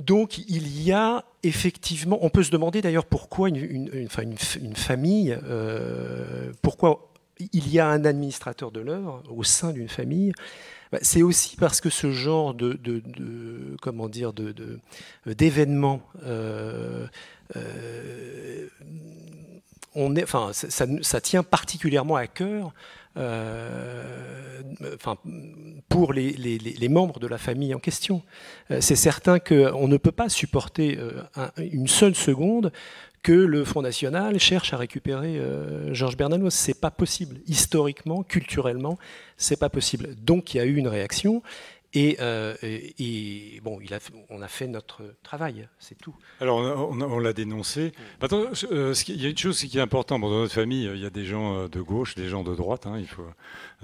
Donc, il y a effectivement... On peut se demander d'ailleurs pourquoi une, une, une, une, une famille... Euh, pourquoi il y a un administrateur de l'œuvre au sein d'une famille. C'est aussi parce que ce genre de, de, de comment dire, de, de, d'événements... Euh, euh, on est, enfin, ça, ça, ça tient particulièrement à cœur... Euh, enfin, pour les, les, les membres de la famille en question. Euh, c'est certain qu'on ne peut pas supporter euh, un, une seule seconde que le Front National cherche à récupérer euh, Georges Bernanos. C'est pas possible. Historiquement, culturellement, c'est pas possible. Donc il y a eu une réaction. Et, euh, et, et bon, il a, on a fait notre travail, c'est tout. Alors, on, on, on l'a dénoncé. Maintenant, euh, ce qui, il y a une chose qui est importante. Bon, dans notre famille, il y a des gens de gauche, des gens de droite. Hein, il faut...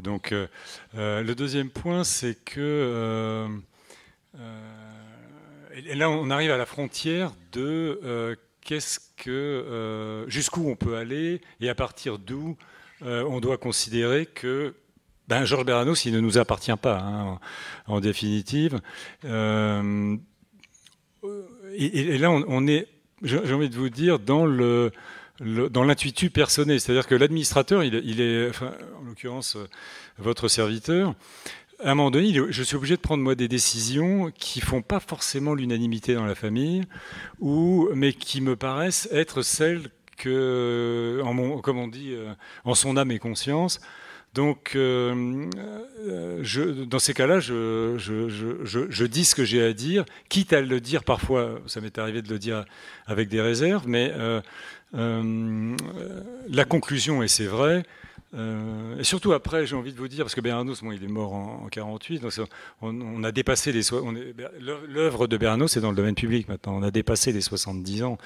Donc, euh, le deuxième point, c'est que... Euh, euh, et là, on arrive à la frontière de euh, qu'est-ce que, euh, jusqu'où on peut aller et à partir d'où euh, on doit considérer que... Ben, Georges Bernanos, il ne nous appartient pas, hein, en, en définitive. Euh, et, et là, on, on est, j'ai envie de vous dire, dans le, le dans l'intuitu personnel, c'est-à-dire que l'administrateur, il, il est, enfin, en l'occurrence, votre serviteur. À un moment donné, je suis obligé de prendre moi des décisions qui font pas forcément l'unanimité dans la famille, ou mais qui me paraissent être celles que, en mon, comme on dit, en son âme et conscience. Donc, euh, je, dans ces cas-là, je, je, je, je, je dis ce que j'ai à dire, quitte à le dire parfois, ça m'est arrivé de le dire avec des réserves, mais euh, euh, la conclusion, et c'est vrai, euh, et surtout après, j'ai envie de vous dire, parce que Bernanos, bon, il est mort en mille neuf cent quarante-huit, donc on, on a dépassé les... L'œuvre de Bernanos est dans le domaine public maintenant, on a dépassé les soixante-dix ans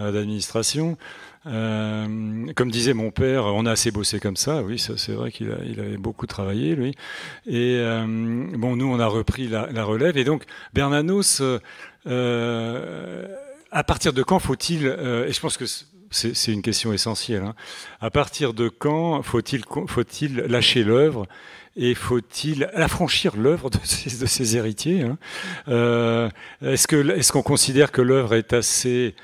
euh, d'administration. Euh, comme disait mon père, on a assez bossé comme ça. Oui, c'est vrai qu'il avait beaucoup travaillé, lui. Et euh, bon, nous, on a repris la, la relève. Et donc, Bernanos, euh, à partir de quand faut-il, euh, et je pense que c'est une question essentielle, hein, à partir de quand faut-il faut-il lâcher l'œuvre et faut-il affranchir l'œuvre de, de ses héritiers, hein, euh, est-ce que est-ce qu'on considère que l'œuvre est assez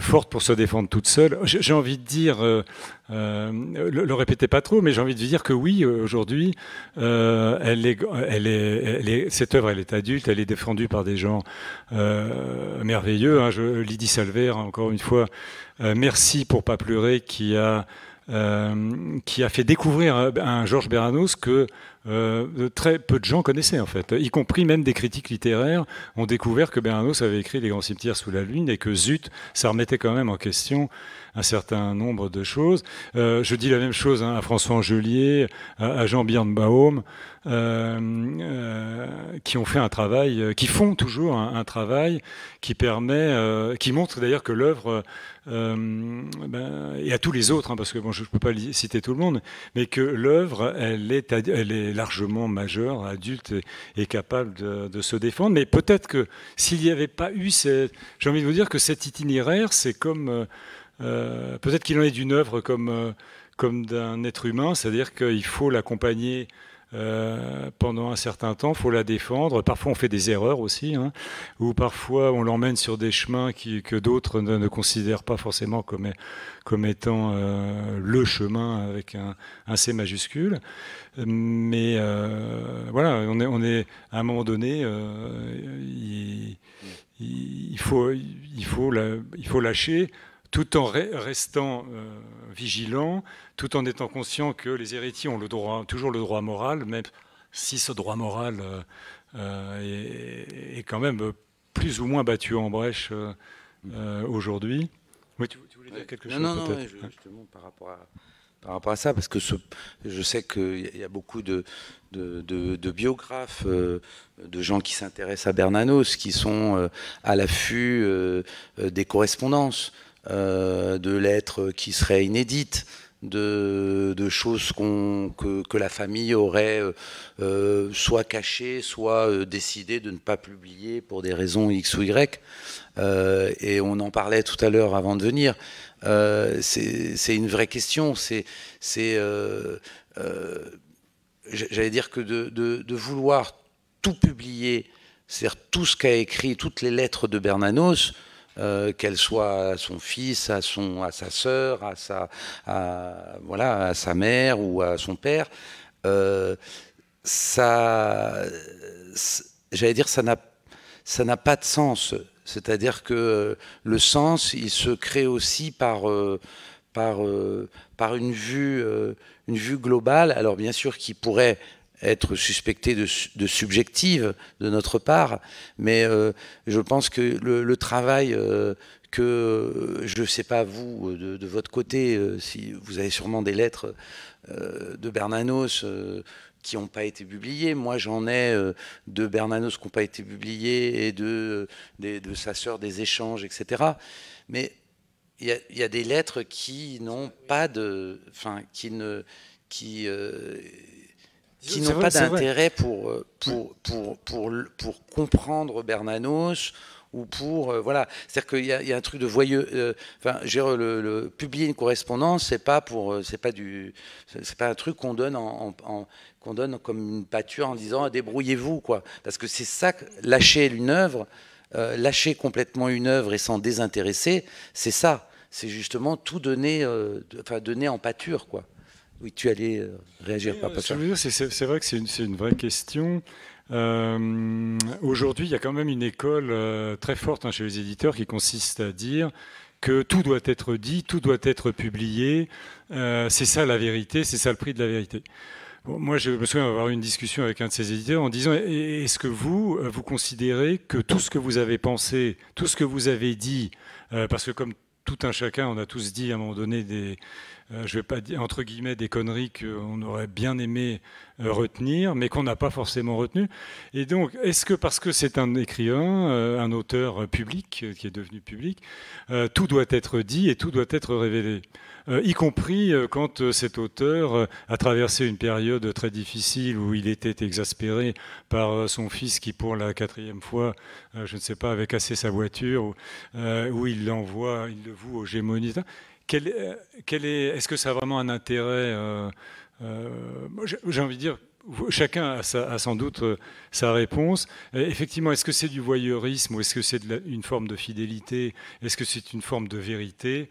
forte pour se défendre toute seule. J'ai envie de dire, euh, euh, le, le répétez pas trop, mais j'ai envie de dire que oui, aujourd'hui, euh, elle est, elle est, elle est, cette œuvre, elle est adulte, elle est défendue par des gens euh, merveilleux. Hein. Je, Lydie Salvayre, encore une fois, euh, merci pour pas pleurer, qui a euh, qui a fait découvrir à Georges Bernanos que euh, très peu de gens connaissaient, en fait, y compris même des critiques littéraires ont découvert que Bernanos avait écrit Les Grands Cimetières sous la Lune et que zut, ça remettait quand même en question un certain nombre de choses. Euh, je dis la même chose hein, à François Angelier, à, à Jean Birnbaum, euh, euh, qui ont fait un travail, euh, qui font toujours un, un travail qui permet, euh, qui montre d'ailleurs que l'œuvre, euh, ben, et à tous les autres, hein, parce que bon, je ne peux pas citer tout le monde, mais que l'œuvre, elle est, elle est largement majeure, adulte, et, et capable de, de se défendre. Mais peut-être que s'il n'y avait pas eu, j'ai envie de vous dire que cet itinéraire, c'est comme... Euh, Euh, peut-être qu'il en est d'une œuvre comme, euh, comme d'un être humain, c'est-à-dire qu'il faut l'accompagner euh, pendant un certain temps, il faut la défendre. Parfois on fait des erreurs aussi, hein, ou parfois on l'emmène sur des chemins qui, que d'autres ne, ne considèrent pas forcément comme, comme étant euh, le chemin avec un, un C majuscule. Mais euh, voilà, on est, on est à un moment donné... Euh, il, il, faut, il, faut la, il faut lâcher... tout en restant euh, vigilant, tout en étant conscient que les héritiers ont le droit, toujours le droit moral, même si ce droit moral euh, euh, est, est quand même plus ou moins battu en brèche euh, euh, aujourd'hui. Oui, tu, tu voulais dire quelque chose? Non, non, non, je, justement, par rapport à... par rapport à ça, parce que ce, je sais qu'il y a beaucoup de, de, de, de biographes, euh, de gens qui s'intéressent à Bernanos, qui sont euh, à l'affût euh, des correspondances, euh, de lettres qui seraient inédites, de, de choses qu'on, que, que la famille aurait euh, soit cachées, soit euh, décidé de ne pas publier pour des raisons X ou Y. Euh, et on en parlait tout à l'heure avant de venir. Euh, c'est une vraie question. C'est, c'est, euh, euh, j'allais dire que de, de, de vouloir tout publier, c'est-à-dire tout ce qu'a écrit, toutes les lettres de Bernanos, euh, qu'elles soient à son fils, à, son, à sa sœur, à sa, à, voilà, à sa mère ou à son père, euh, ça, j'allais dire, ça n'a, ça n'a pas de sens. C'est-à-dire que le sens, il se crée aussi par, euh, par, euh, par une, vue, euh, une vue globale, alors bien sûr qu'il pourrait être suspecté de, de subjective de notre part, mais euh, je pense que le, le travail euh, que, je ne sais pas vous, de, de votre côté, euh, si vous avez sûrement des lettres euh, de Bernanos... Euh, qui n'ont pas été publiés. Moi, j'en ai euh, de Bernanos qui n'ont pas été publiés et de, de, de sa sœur des échanges, et cetera. Mais il y, y a des lettres qui n'ont pas de, enfin, qui ne, qui, euh, qui n'ont pas d'intérêt pour pour, pour pour pour pour comprendre Bernanos ou pour euh, voilà. C'est-à-dire qu'il y, y a un truc de voyeux. Euh, enfin, le, le, publier une correspondance, c'est pas pour, c'est pas du, c'est pas un truc qu'on donne en, en, en qu'on donne comme une pâture en disant débrouillez-vous, quoi. Parce que c'est ça, lâcher une œuvre, euh, lâcher complètement une œuvre et s'en désintéresser, c'est ça. C'est justement tout donner, euh, de, enfin, donner en pâture, quoi. Oui, tu allais euh, réagir oui, par euh, pâture. C'est vrai que c'est une, une vraie question. Euh, Aujourd'hui, il y a quand même une école euh, très forte hein, chez les éditeurs qui consiste à dire que tout doit être dit, tout doit être publié. Euh, c'est ça la vérité, c'est ça le prix de la vérité. Moi, je me souviens avoir eu une discussion avec un de ces éditeurs en disant « Est-ce que vous, vous considérez que tout ce que vous avez pensé, tout ce que vous avez dit, euh, parce que comme tout un chacun, on a tous dit à un moment donné des, euh, je vais pas dire entre guillemets des conneries qu'on aurait bien aimé euh, retenir, mais qu'on n'a pas forcément retenu. Et donc, est-ce que parce que c'est un écrivain, euh, un auteur public euh, qui est devenu public, euh, tout doit être dit et tout doit être révélé, euh, y compris euh, quand euh, cet auteur euh, a traversé une période très difficile où il était exaspéré par euh, son fils qui, pour la quatrième fois, euh, je ne sais pas, avait cassé sa voiture, euh, où il l'envoie, il le vous, aux gémonies, quel, quel est, est-ce que ça a vraiment un intérêt euh, euh, j'ai envie de dire, chacun a, sa, a sans doute sa réponse. Et effectivement, est-ce que c'est du voyeurisme ou est-ce que c'est une forme de fidélité? Est-ce que c'est une forme de vérité?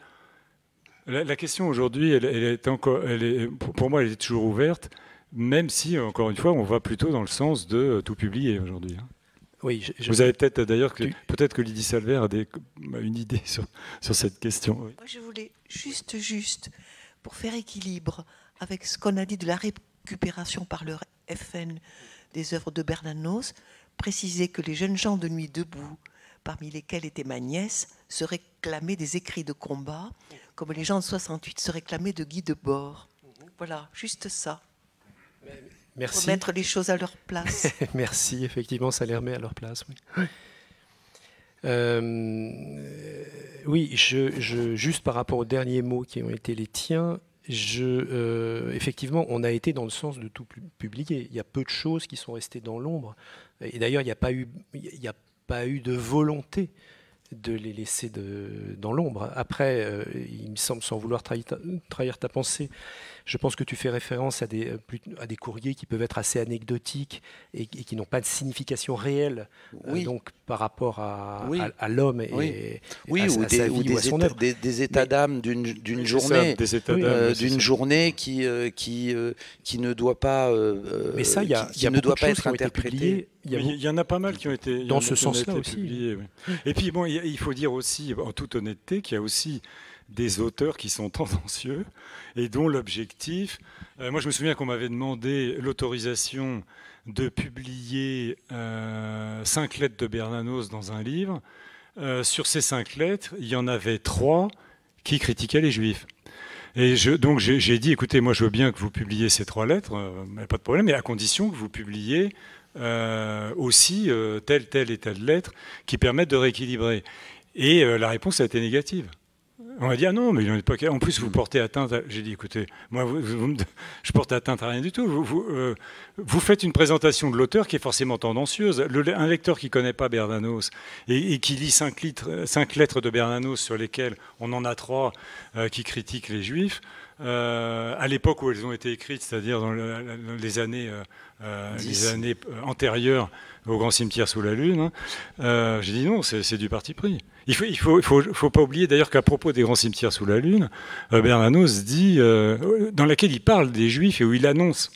La, la question aujourd'hui, elle, elle est encore, elle est, pour moi, elle est toujours ouverte, même si, encore une fois, on va plutôt dans le sens de tout publier aujourd'hui. Oui, je, je... Vous avez peut-être d'ailleurs que peut-être que Lydie Salvayre a des, une idée sur, sur cette question. Oui. Moi, je voulais juste juste pour faire équilibre avec ce qu'on a dit de la récupération par le F N des œuvres de Bernanos, préciser que les jeunes gens de Nuit debout, parmi lesquels était ma nièce, se réclamaient des écrits de combat, comme les gens de soixante-huit se réclamaient de Guy Debord. Voilà, juste ça. Merci. Pour mettre les choses à leur place. Merci, effectivement, ça les remet à leur place. Oui, euh, oui je, je, juste par rapport aux derniers mots qui ont été les tiens, je, euh, effectivement, on a été dans le sens de tout publier. Il y a peu de choses qui sont restées dans l'ombre. Et d'ailleurs, il n'y a pas eu, il n'y a pas eu de volonté de les laisser de, dans l'ombre. Après, euh, il me semble, sans vouloir trahir ta, trahir ta pensée, je pense que tu fais référence à des, à des courriers qui peuvent être assez anecdotiques et, et qui n'ont pas de signification réelle, oui. euh, donc par rapport à, oui. à, à l'homme et, oui. et oui, à, ou à des, sa vie ou, des ou à son œuvre. Des, des états d'âme d'une journée, euh, d'une journée qui, euh, qui, euh, qui ne doit pas, euh, mais ça, y a, qui, y a qui ne doit pas être interprétée. Il y, a il y en a pas mal qui ont été dans ce sens-là aussi. Publiés, oui. Et puis bon, il faut dire aussi, en toute honnêteté, qu'il y a aussi des auteurs qui sont tendancieux et dont l'objectif. Euh, moi, je me souviens qu'on m'avait demandé l'autorisation de publier euh, cinq lettres de Bernanos dans un livre. Euh, sur ces cinq lettres, il y en avait trois qui critiquaient les Juifs. Et je, donc j'ai dit, écoutez, moi, je veux bien que vous publiez ces trois lettres, euh, pas de problème, mais à condition que vous publiez Euh, aussi euh, telle, telle et telle lettre qui permettent de rééquilibrer. Et euh, la réponse a été négative. On m'a dit, ah non, mais il n'en est pas... En plus, vous portez atteinte à... J'ai dit, écoutez, moi, vous, vous me... je porte atteinte à rien du tout. Vous, vous, euh, vous faites une présentation de l'auteur qui est forcément tendancieuse. Le, un lecteur qui ne connaît pas Bernanos et, et qui lit cinq, litres, cinq lettres de Bernanos sur lesquelles on en a trois euh, qui critiquent les Juifs, Euh, à l'époque où elles ont été écrites, c'est-à-dire dans, le, dans les années, euh, les années antérieures au Grand Cimetière sous la Lune, hein, euh, j'ai dit non, c'est du parti pris. Il faut, il faut, faut, faut pas oublier d'ailleurs qu'à propos des Grands Cimetières sous la Lune, euh, Bernanos dit, euh, dans laquelle il parle des Juifs et où il annonce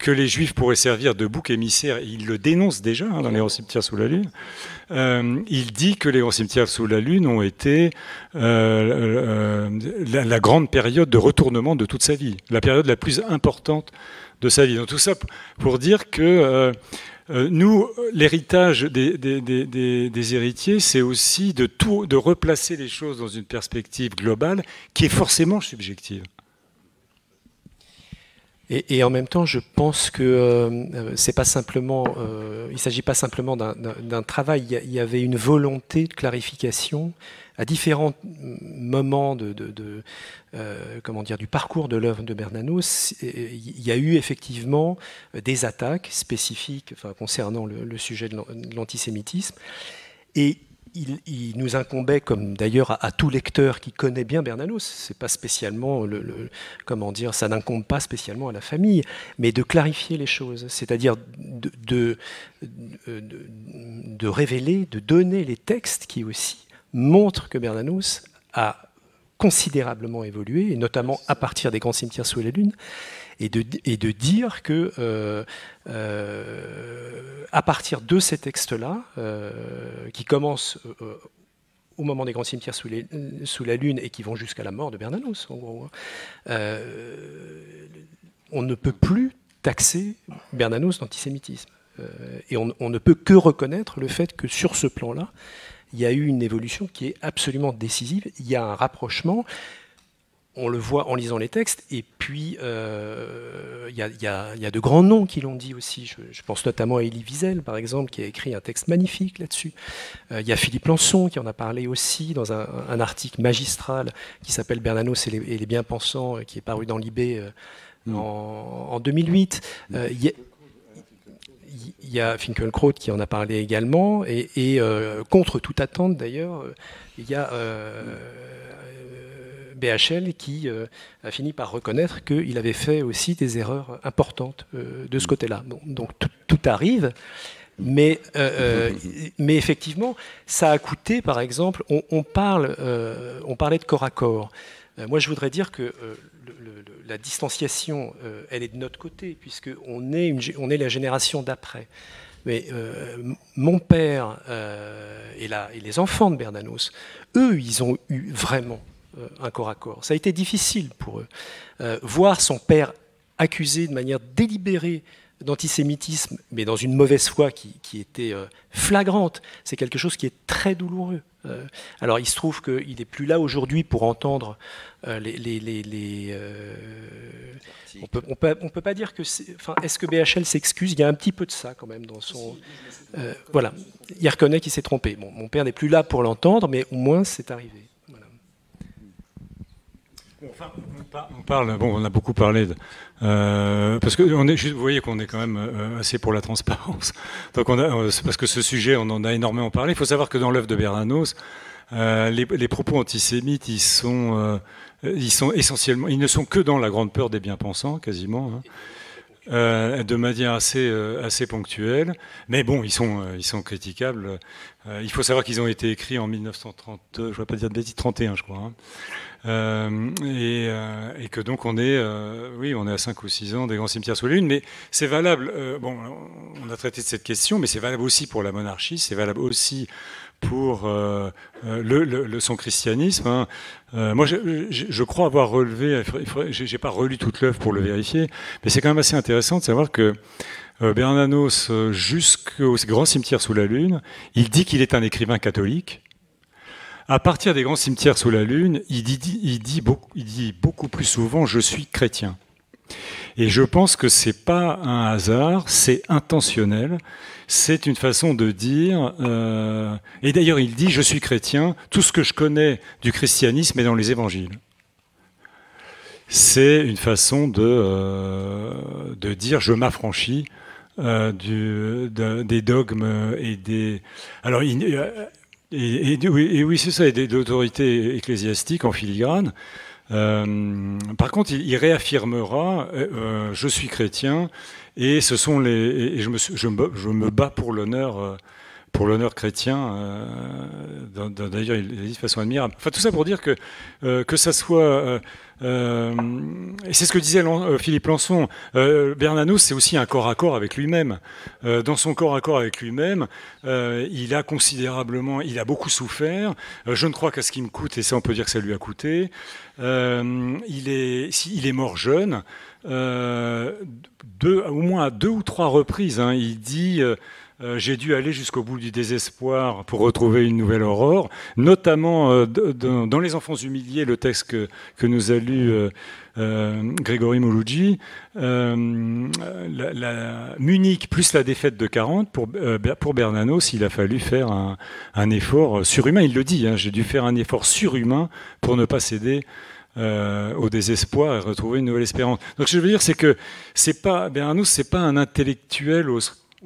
que les Juifs pourraient servir de bouc émissaire, et il le dénonce déjà hein, dans les Grands Cimetières sous la Lune, euh, il dit que les Grands Cimetières sous la Lune ont été euh, euh, la, la grande période de retournement de toute sa vie, la période la plus importante de sa vie. Donc tout ça pour dire que euh, nous, l'héritage des, des, des, des, des héritiers, c'est aussi de, tout, de replacer les choses dans une perspective globale qui est forcément subjective. Et, et en même temps, je pense que euh, c'est pas simplement, euh, il ne s'agit pas simplement d'un travail. Il y avait une volonté de clarification à différents moments de, de, de euh, comment dire, du parcours de l'œuvre de Bernanos. Il y a eu effectivement des attaques spécifiques, enfin, concernant le, le sujet de l'antisémitisme. Et Il, il nous incombait, comme d'ailleurs à, à tout lecteur qui connaît bien Bernanos, c'est pas spécialement le, le, comment dire, ça n'incombe pas spécialement à la famille, mais de clarifier les choses, c'est-à-dire de, de, de, de révéler, de donner les textes qui aussi montrent que Bernanos a considérablement évolué, et notamment à partir des Grands Cimetières sous la Lune, et de, et de dire que euh, euh, à partir de ces textes-là, euh, qui commencent euh, au moment des Grands Cimetières sous, les, sous la Lune et qui vont jusqu'à la mort de Bernanos, en gros, euh, on ne peut plus taxer Bernanos d'antisémitisme. Euh, et on, on ne peut que reconnaître le fait que sur ce plan-là, il y a eu une évolution qui est absolument décisive, il y a un rapprochement. On le voit en lisant les textes, et puis il euh, y, y, y a de grands noms qui l'ont dit aussi. Je, je pense notamment à Elie Wiesel, par exemple, qui a écrit un texte magnifique là-dessus. Il euh, y a Philippe Lançon qui en a parlé aussi dans un, un article magistral qui s'appelle Bernanos et les, les bien-pensants, qui est paru dans Libé euh, mm. en, en deux mille huit. Euh, y a, Il y a Finkielkraut qui en a parlé également, et, et euh, contre toute attente d'ailleurs, il y a euh, B H L qui euh, a fini par reconnaître qu'il avait fait aussi des erreurs importantes euh, de ce côté-là. Bon, donc tout, tout arrive, mais, euh, mais effectivement, ça a coûté, par exemple, on, on, parle, euh, on parlait de corps à corps. Euh, moi, je voudrais dire que... Euh, Le, le, la distanciation, euh, elle est de notre côté, puisqu'on est, on est la génération d'après. Mais euh, mon père euh, et, la, et les enfants de Bernanos, eux, ils ont eu vraiment euh, un corps à corps. Ça a été difficile pour eux. Euh, voir son père accusé de manière délibérée d'antisémitisme, mais dans une mauvaise foi qui, qui était euh, flagrante, c'est quelque chose qui est très douloureux. Euh, alors il se trouve qu'il n'est plus là aujourd'hui pour entendre euh, les... les, les, les euh, on peut, on peut, on peut pas dire que... Est-ce enfin, est que B H L s'excuse? Il y a un petit peu de ça quand même dans son... Euh, voilà, il reconnaît qu'il s'est trompé. Bon, mon père n'est plus là pour l'entendre, mais au moins c'est arrivé. Enfin, on parle, bon, on a beaucoup parlé, de, euh, parce que on est, vous voyez qu'on est quand même assez pour la transparence. Donc, on a, parce que ce sujet, on en a énormément parlé. Il faut savoir que dans l'œuvre de Bernanos, euh, les, les propos antisémites, ils sont, euh, ils sont essentiellement, ils ne sont que dans La Grande Peur des bien-pensants, quasiment, hein, euh, de manière assez, euh, assez ponctuelle. Mais bon, ils sont, ils sont critiquables. Euh, il faut savoir qu'ils ont été écrits en mille neuf cent trente, je ne vais pas dire de bêtises, trente et un, je crois. Hein. Euh, et, euh, et que donc on est, euh, oui, on est à cinq ou six ans des Grands Cimetières sous la Lune, mais c'est valable, euh, bon, on a traité de cette question, mais c'est valable aussi pour la monarchie, c'est valable aussi pour euh, le, le, le, son christianisme. Hein. Euh, moi, je, je, je crois avoir relevé, j'ai pas relu toute l'œuvre pour le vérifier, mais c'est quand même assez intéressant de savoir que euh, Bernanos, jusqu'au Grand Cimetière sous la Lune, il dit qu'il est un écrivain catholique. À partir des Grands Cimetières sous la Lune, il dit, il dit, beaucoup, il dit beaucoup plus souvent « je suis chrétien ». Et je pense que ce n'est pas un hasard, c'est intentionnel, c'est une façon de dire... Euh, et d'ailleurs, il dit « je suis chrétien, tout ce que je connais du christianisme est dans les évangiles ». C'est une façon de, euh, de dire « je m'affranchis euh, de, des dogmes et des... » Alors, il, euh, Et, et, et oui, c'est ça, et d'autorité ecclésiastique en filigrane. Euh, par contre, il, il réaffirmera euh, « je suis chrétien » et, ce sont les, et je, me, je, me, je me bats pour l'honneur pour l'honneur chrétien. Euh, D'ailleurs, il le dit de façon admirable. Enfin, tout ça pour dire que, euh, que ça soit... Euh, euh, c'est ce que disait Philippe Lançon. Euh, Bernanos, c'est aussi un corps à corps avec lui-même. Euh, dans son corps à corps avec lui-même, euh, il a considérablement, il a beaucoup souffert. Euh, je ne crois qu'à ce qu'il me coûte, et ça on peut dire que ça lui a coûté. Euh, il est, il est mort jeune. Euh, deux, au moins à deux ou trois reprises, hein, il dit... Euh, « J'ai dû aller jusqu'au bout du désespoir pour retrouver une nouvelle aurore », notamment dans « Les enfants humiliés », le texte que, que nous a lu euh, Grégory Mouloudji. Euh, la, la Munich plus la défaite de quarante, pour, euh, pour Bernanos, il a fallu faire un, un effort surhumain. Il le dit, hein, « J'ai dû faire un effort surhumain pour ne pas céder ». Euh, au désespoir et retrouver une nouvelle espérance. Donc ce que je veux dire, c'est que c'est pas Bernanos, c'est pas un intellectuel,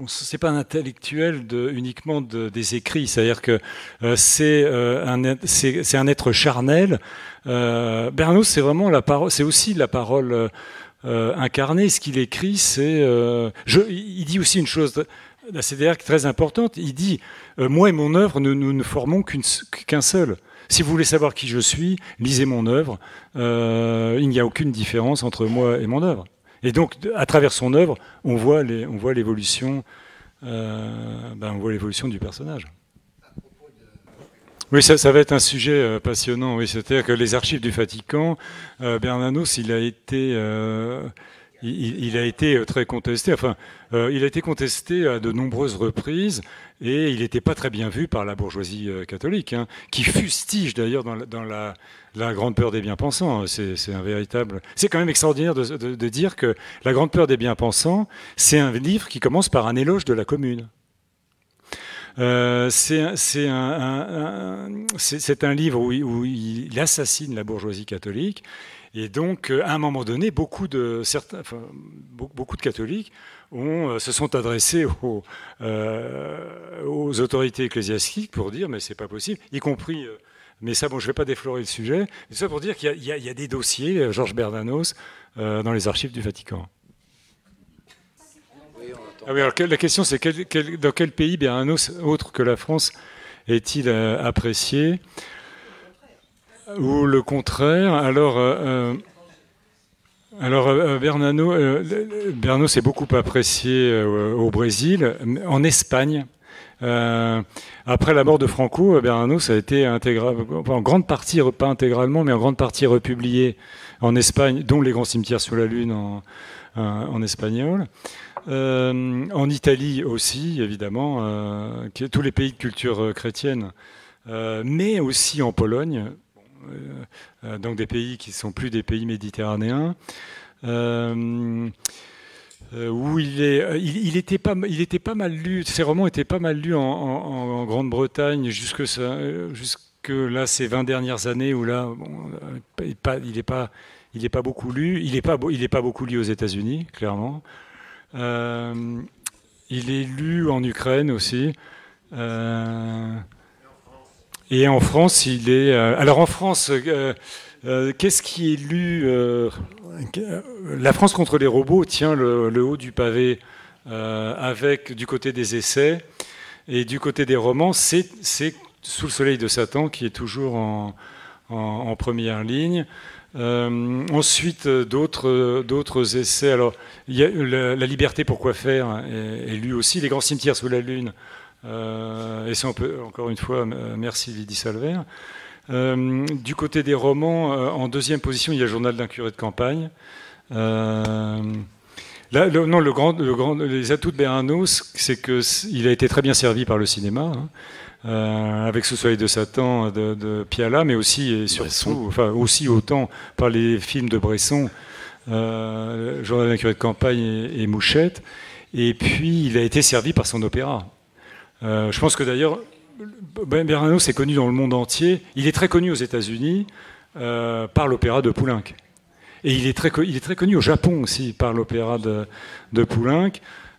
c'est pas un intellectuel de, uniquement de, des écrits, c'est-à-dire que euh, c'est euh, un, c'est un être charnel. Euh, Bernanos, c'est vraiment la parole, c'est aussi la parole euh, incarnée. Ce qu'il écrit, c'est, euh, je, il dit aussi une chose assez très importante. Il dit, euh, moi et mon œuvre, nous, nous ne formons qu'un seul. Si vous voulez savoir qui je suis, lisez mon œuvre. Euh, il n'y a aucune différence entre moi et mon œuvre. Et donc, à travers son œuvre, on voit les, on voit l'évolution, euh, ben, on voit l'évolution du personnage. Oui, ça, ça va être un sujet passionnant. Oui, c'est-à-dire que les archives du Vatican, euh, Bernanos, il a été. Euh, Il, il a été très contesté, enfin, euh, il a été contesté à de nombreuses reprises et il n'était pas très bien vu par la bourgeoisie euh, catholique, hein, qui fustige d'ailleurs dans, la, dans la, la Grande Peur des bien-pensants. C'est un véritable... C'est quand même extraordinaire de, de, de dire que La Grande Peur des bien-pensants, c'est un livre qui commence par un éloge de la Commune. Euh, c'est un, un, un, un livre où, où il assassine la bourgeoisie catholique. Et donc, à un moment donné, beaucoup de, certains, enfin, beaucoup de catholiques ont, se sont adressés aux, euh, aux autorités ecclésiastiques pour dire « mais c'est pas possible », y compris, mais ça, bon, je ne vais pas déflorer le sujet, mais ça pour dire qu'il y, y, y a des dossiers, Georges Bernanos, euh, dans les archives du Vatican. Ah oui, alors la question, c'est quel, quel, dans quel pays Bernanos, autre que la France, est-il apprécié ? Ou le contraire. Alors, euh, alors euh, Bernanos, euh, Bernanos est beaucoup apprécié euh, au Brésil, en Espagne. Euh, après la mort de Franco, Bernanos a été intégral, en grande partie, pas intégralement, mais en grande partie republié en Espagne, dont Les Grands Cimetières sous la Lune en, en espagnol. Euh, en Italie aussi, évidemment, euh, tous les pays de culture chrétienne, euh, mais aussi en Pologne, euh, donc des pays qui ne sont plus des pays méditerranéens. Euh, Où il, est, il, il, était pas, il était pas mal lu, ses romans étaient pas mal lus en, en, en Grande-Bretagne jusque, ça, jusque là, ces vingt dernières années où là, bon, il n'est pas, pas, pas beaucoup lu. Il n'est pas, pas beaucoup lu aux États-Unis, clairement. Euh, il est lu en Ukraine aussi. Euh, et en France, il est. Euh, alors en France. Euh, Euh, qu'est-ce qui est lu euh, La France contre les robots tient le, le haut du pavé euh, avec, du côté des essais et du côté des romans, c'est Sous le Soleil de Satan qui est toujours en, en, en première ligne. Euh, ensuite, d'autres essais. Alors, y a, la, la liberté pour quoi faire est, est lu aussi. Les Grands Cimetières sous la Lune. Euh, et c'est un peu, encore une fois, merci Lydie Salvayre. Euh, du côté des romans, euh, en deuxième position, il y a Journal d'un curé de campagne. Euh, là, le, non, le grand, le grand, les atouts de Bernanos, c'est qu'il a été très bien servi par le cinéma, hein, euh, avec Sous le Soleil de Satan de, de Pialat, mais aussi et surtout, enfin, aussi autant par les films de Bresson, euh, Journal d'un curé de campagne et, et Mouchette. Et puis, il a été servi par son opéra. Euh, je pense que d'ailleurs. Bernanos est connu dans le monde entier. Il est très connu aux États-Unis euh, par l'opéra de Poulenc. Et il est très, il est très connu au Japon aussi par l'opéra de, de Poulenc.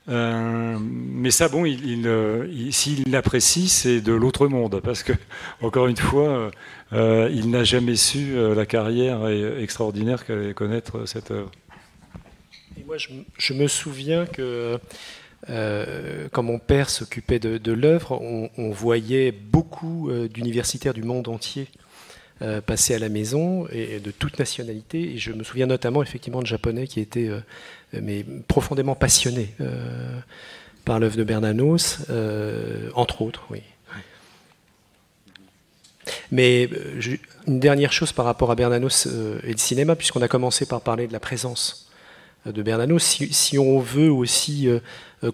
Euh, mais ça, bon, s'il il, il, il, l'apprécie, c'est de l'autre monde. Parce que, encore une fois, euh, il n'a jamais su la carrière extraordinaire qu'allait connaître cette œuvre. Et moi, je, je me souviens que. Euh, quand mon père s'occupait de, de l'œuvre, on, on voyait beaucoup euh, d'universitaires du monde entier euh, passer à la maison, et, et de toute nationalité. Et je me souviens notamment effectivement de Japonais qui étaient euh, mais profondément passionnés euh, par l'œuvre de Bernanos, euh, entre autres, oui. Mais euh, une dernière chose par rapport à Bernanos euh, et le cinéma, puisqu'on a commencé par parler de la présence de Bernanos, si, si on veut aussi euh,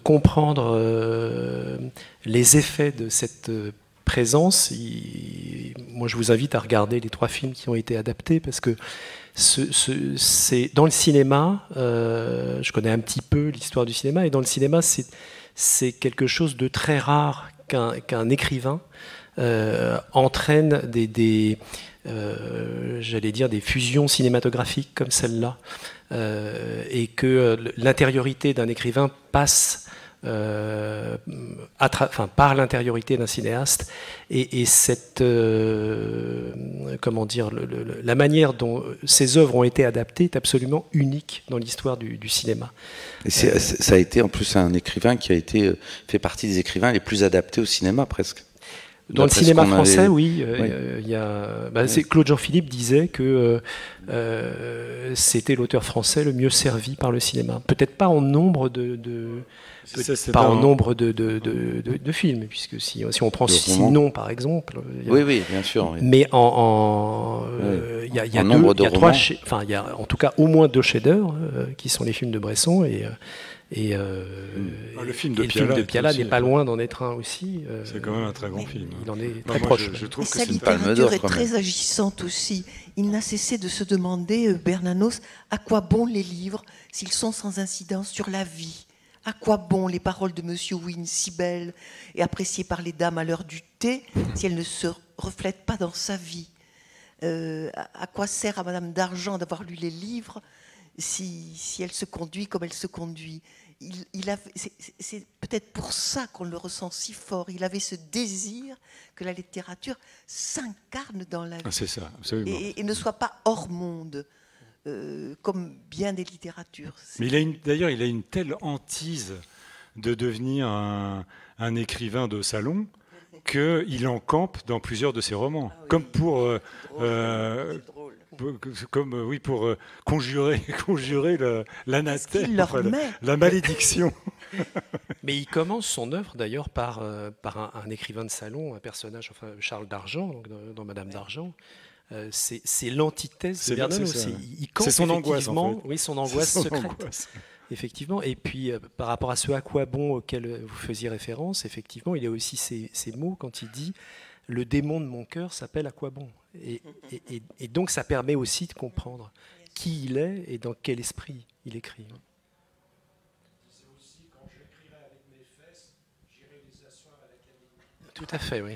comprendre euh, les effets de cette euh, présence, il, moi je vous invite à regarder les trois films qui ont été adaptés, parce que ce, ce, c'est, dans le cinéma, euh, je connais un petit peu l'histoire du cinéma, et dans le cinéma c'est quelque chose de très rare qu'un qu'un écrivain euh, entraîne des, des euh, j'allais dire des fusions cinématographiques comme celle-là. Euh, et que euh, l'intériorité d'un écrivain passe euh, à enfin, par l'intériorité d'un cinéaste, et, et cette, euh, comment dire, le, le, la manière dont ces œuvres ont été adaptées est absolument unique dans l'histoire du, du cinéma. Et euh, ça a été en plus un écrivain qui a été fait partie des écrivains les plus adaptés au cinéma presque. Dans le cinéma français, avait... oui. oui. Euh, y a, bah, oui. Claude Jean-Philippe disait que euh, c'était l'auteur français le mieux servi par le cinéma. Peut-être pas en nombre de, de ça, pas en nombre de, de, de, de, de films, puisque si, si on prend Sinon par exemple. Y a, oui, oui, bien sûr. Oui. Mais en, en oui. euh, y a, y a en deux, nombre de y a trois, enfin il y a en tout cas au moins deux chefs-d'œuvre euh, qui sont les films de Bresson et. Euh, Et, euh, ah, le film de Pialat n'est pas loin d'en être un aussi. Euh, c'est quand même un très grand film. Il en est très non, proche. Je, je trouve que sa littérature est très agissante aussi. Il n'a cessé de se demander, euh, Bernanos, à quoi bon les livres s'ils sont sans incidence sur la vie? À quoi bon les paroles de Monsieur Wynne, si belles et appréciées par les dames à l'heure du thé, si elles ne se reflètent pas dans sa vie? euh, à, à quoi sert à Madame Dargent d'avoir lu les livres si, si elle se conduit comme elle se conduit? Il, il c'est peut-être pour ça qu'on le ressent si fort. Il avait ce désir que la littérature s'incarne dans la vie, ah, ça, et, et ne soit pas hors monde, euh, comme bien des littératures. D'ailleurs, il a une telle hantise de devenir un, un écrivain de salon qu'il en campe dans plusieurs de ses romans, ah, oui. Comme pour... Euh, euh, Comme euh, oui pour euh, conjurer, conjurer l'anathème, la, la malédiction Mais il commence son œuvre d'ailleurs par, euh, par un, un écrivain de salon, un personnage, enfin Charles Dargent, donc dans, dans Madame Dargent. Euh, c'est l'antithèse de Bernanos. C'est son angoisse, en fait. Oui, son angoisse son secrète. Angoisse. Effectivement. Et puis, euh, par rapport à ce à quoi bon auquel vous faisiez référence, effectivement, il y a aussi ces, ces mots quand il dit « Le démon de mon cœur s'appelle à quoi bon ?» et, et, et, et donc, ça permet aussi de comprendre qui il est et dans quel esprit il écrit. C'est aussi « Quand j'écrirai avec mes fesses, j'irai les asseoir à la cabine. » Tout à fait, oui.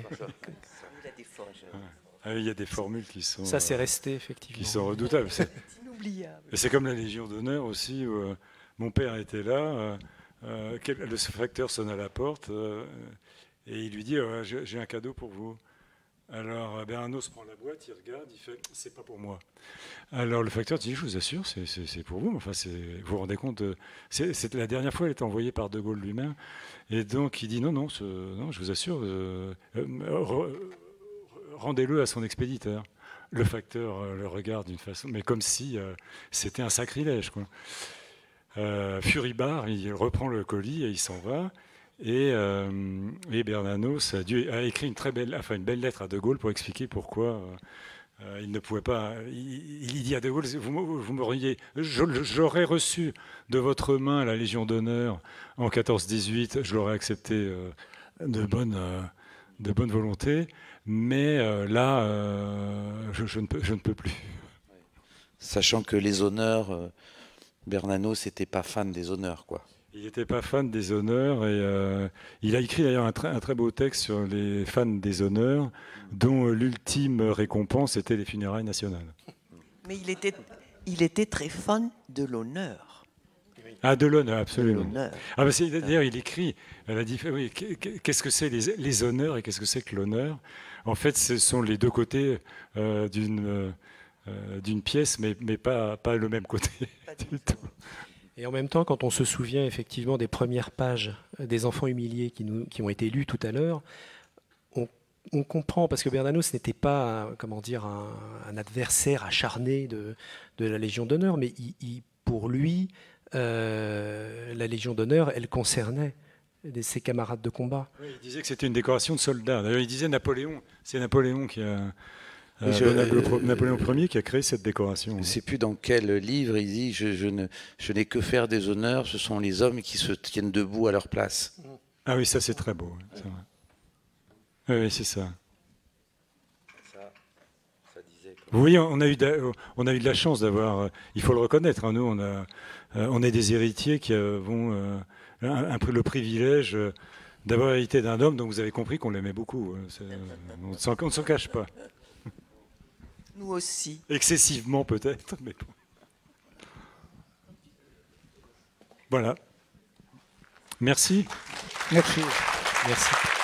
Il a des forges. Ah, il y a des formules qui sont, ça, c'est resté, effectivement. Qui sont redoutables. C'est inoubliable. Et c'est comme la Légion d'honneur aussi. Où, euh, mon père était là, euh, quel, le facteur sonne à la porte euh, et il lui dit euh, « J'ai un cadeau pour vous ». Alors Bernanos prend la boîte, il regarde, il fait « C'est pas pour moi ». Alors le facteur dit « Je vous assure, c'est pour vous ». Enfin, vous vous rendez compte, c'est la dernière fois, elle était envoyée par De Gaulle lui-même. Et donc il dit « Non, non, ce, non, je vous assure, euh, re, rendez-le à son expéditeur ». Le facteur euh, le regarde d'une façon, mais comme si euh, c'était un sacrilège, quoi. Euh, Furibard, il reprend le colis et il s'en va. Et, euh, et Bernanos a, dû, a écrit une très belle, enfin une belle lettre à De Gaulle pour expliquer pourquoi euh, il ne pouvait pas. Il, il dit à De Gaulle, vous, vous m'auriez, j'aurais reçu de votre main la Légion d'honneur en quatorze dix-huit, je l'aurais accepté euh, de bonne, euh, de bonne volonté, mais euh, là, euh, je, je, ne peux, je ne peux plus. Sachant que les honneurs. Euh Bernanos n'était pas fan des honneurs, quoi. Il n'était pas fan des honneurs et euh, il a écrit d'ailleurs un, un très beau texte sur les fans des honneurs, dont l'ultime récompense était les funérailles nationales. Mais il était, il était très fan de l'honneur. Ah, de l'honneur, absolument. Ah, ben, c'est-à-dire, il écrit, oui, qu'est-ce que c'est les, les honneurs et qu'est-ce que c'est que l'honneur. En fait, ce sont les deux côtés euh, d'une... Euh, d'une pièce, mais, mais pas, pas le même côté du tout. Et en même temps, quand on se souvient effectivement des premières pages des enfants humiliés qui, nous, qui ont été lus tout à l'heure, on, on comprend, parce que Bernanos n'était pas, comment dire, un, un adversaire acharné de, de la Légion d'honneur, mais il, il, pour lui, euh, la Légion d'honneur, elle concernait de ses camarades de combat. Oui, il disait que c'était une décoration de soldats. D'ailleurs, il disait Napoléon, c'est Napoléon qui a... Euh, je, euh, Napoléon Ier qui a créé cette décoration. Je ne sais plus dans quel livre il dit je, je ne je n'ai que faire des honneurs, ce sont les hommes qui se tiennent debout à leur place. Ah oui, ça c'est très beau. Vrai. Oui, c'est ça. Ça, ça disait quoi. Oui, on a eu de, on a eu de la chance d'avoir. Il faut le reconnaître. Hein, nous, on a on est des héritiers qui avons un, un peu le privilège d'avoir hérité d'un homme dont vous avez compris qu'on l'aimait beaucoup. On ne s'en cache pas. Nous aussi. Excessivement peut-être, mais bon. Voilà. Merci. Merci. Merci.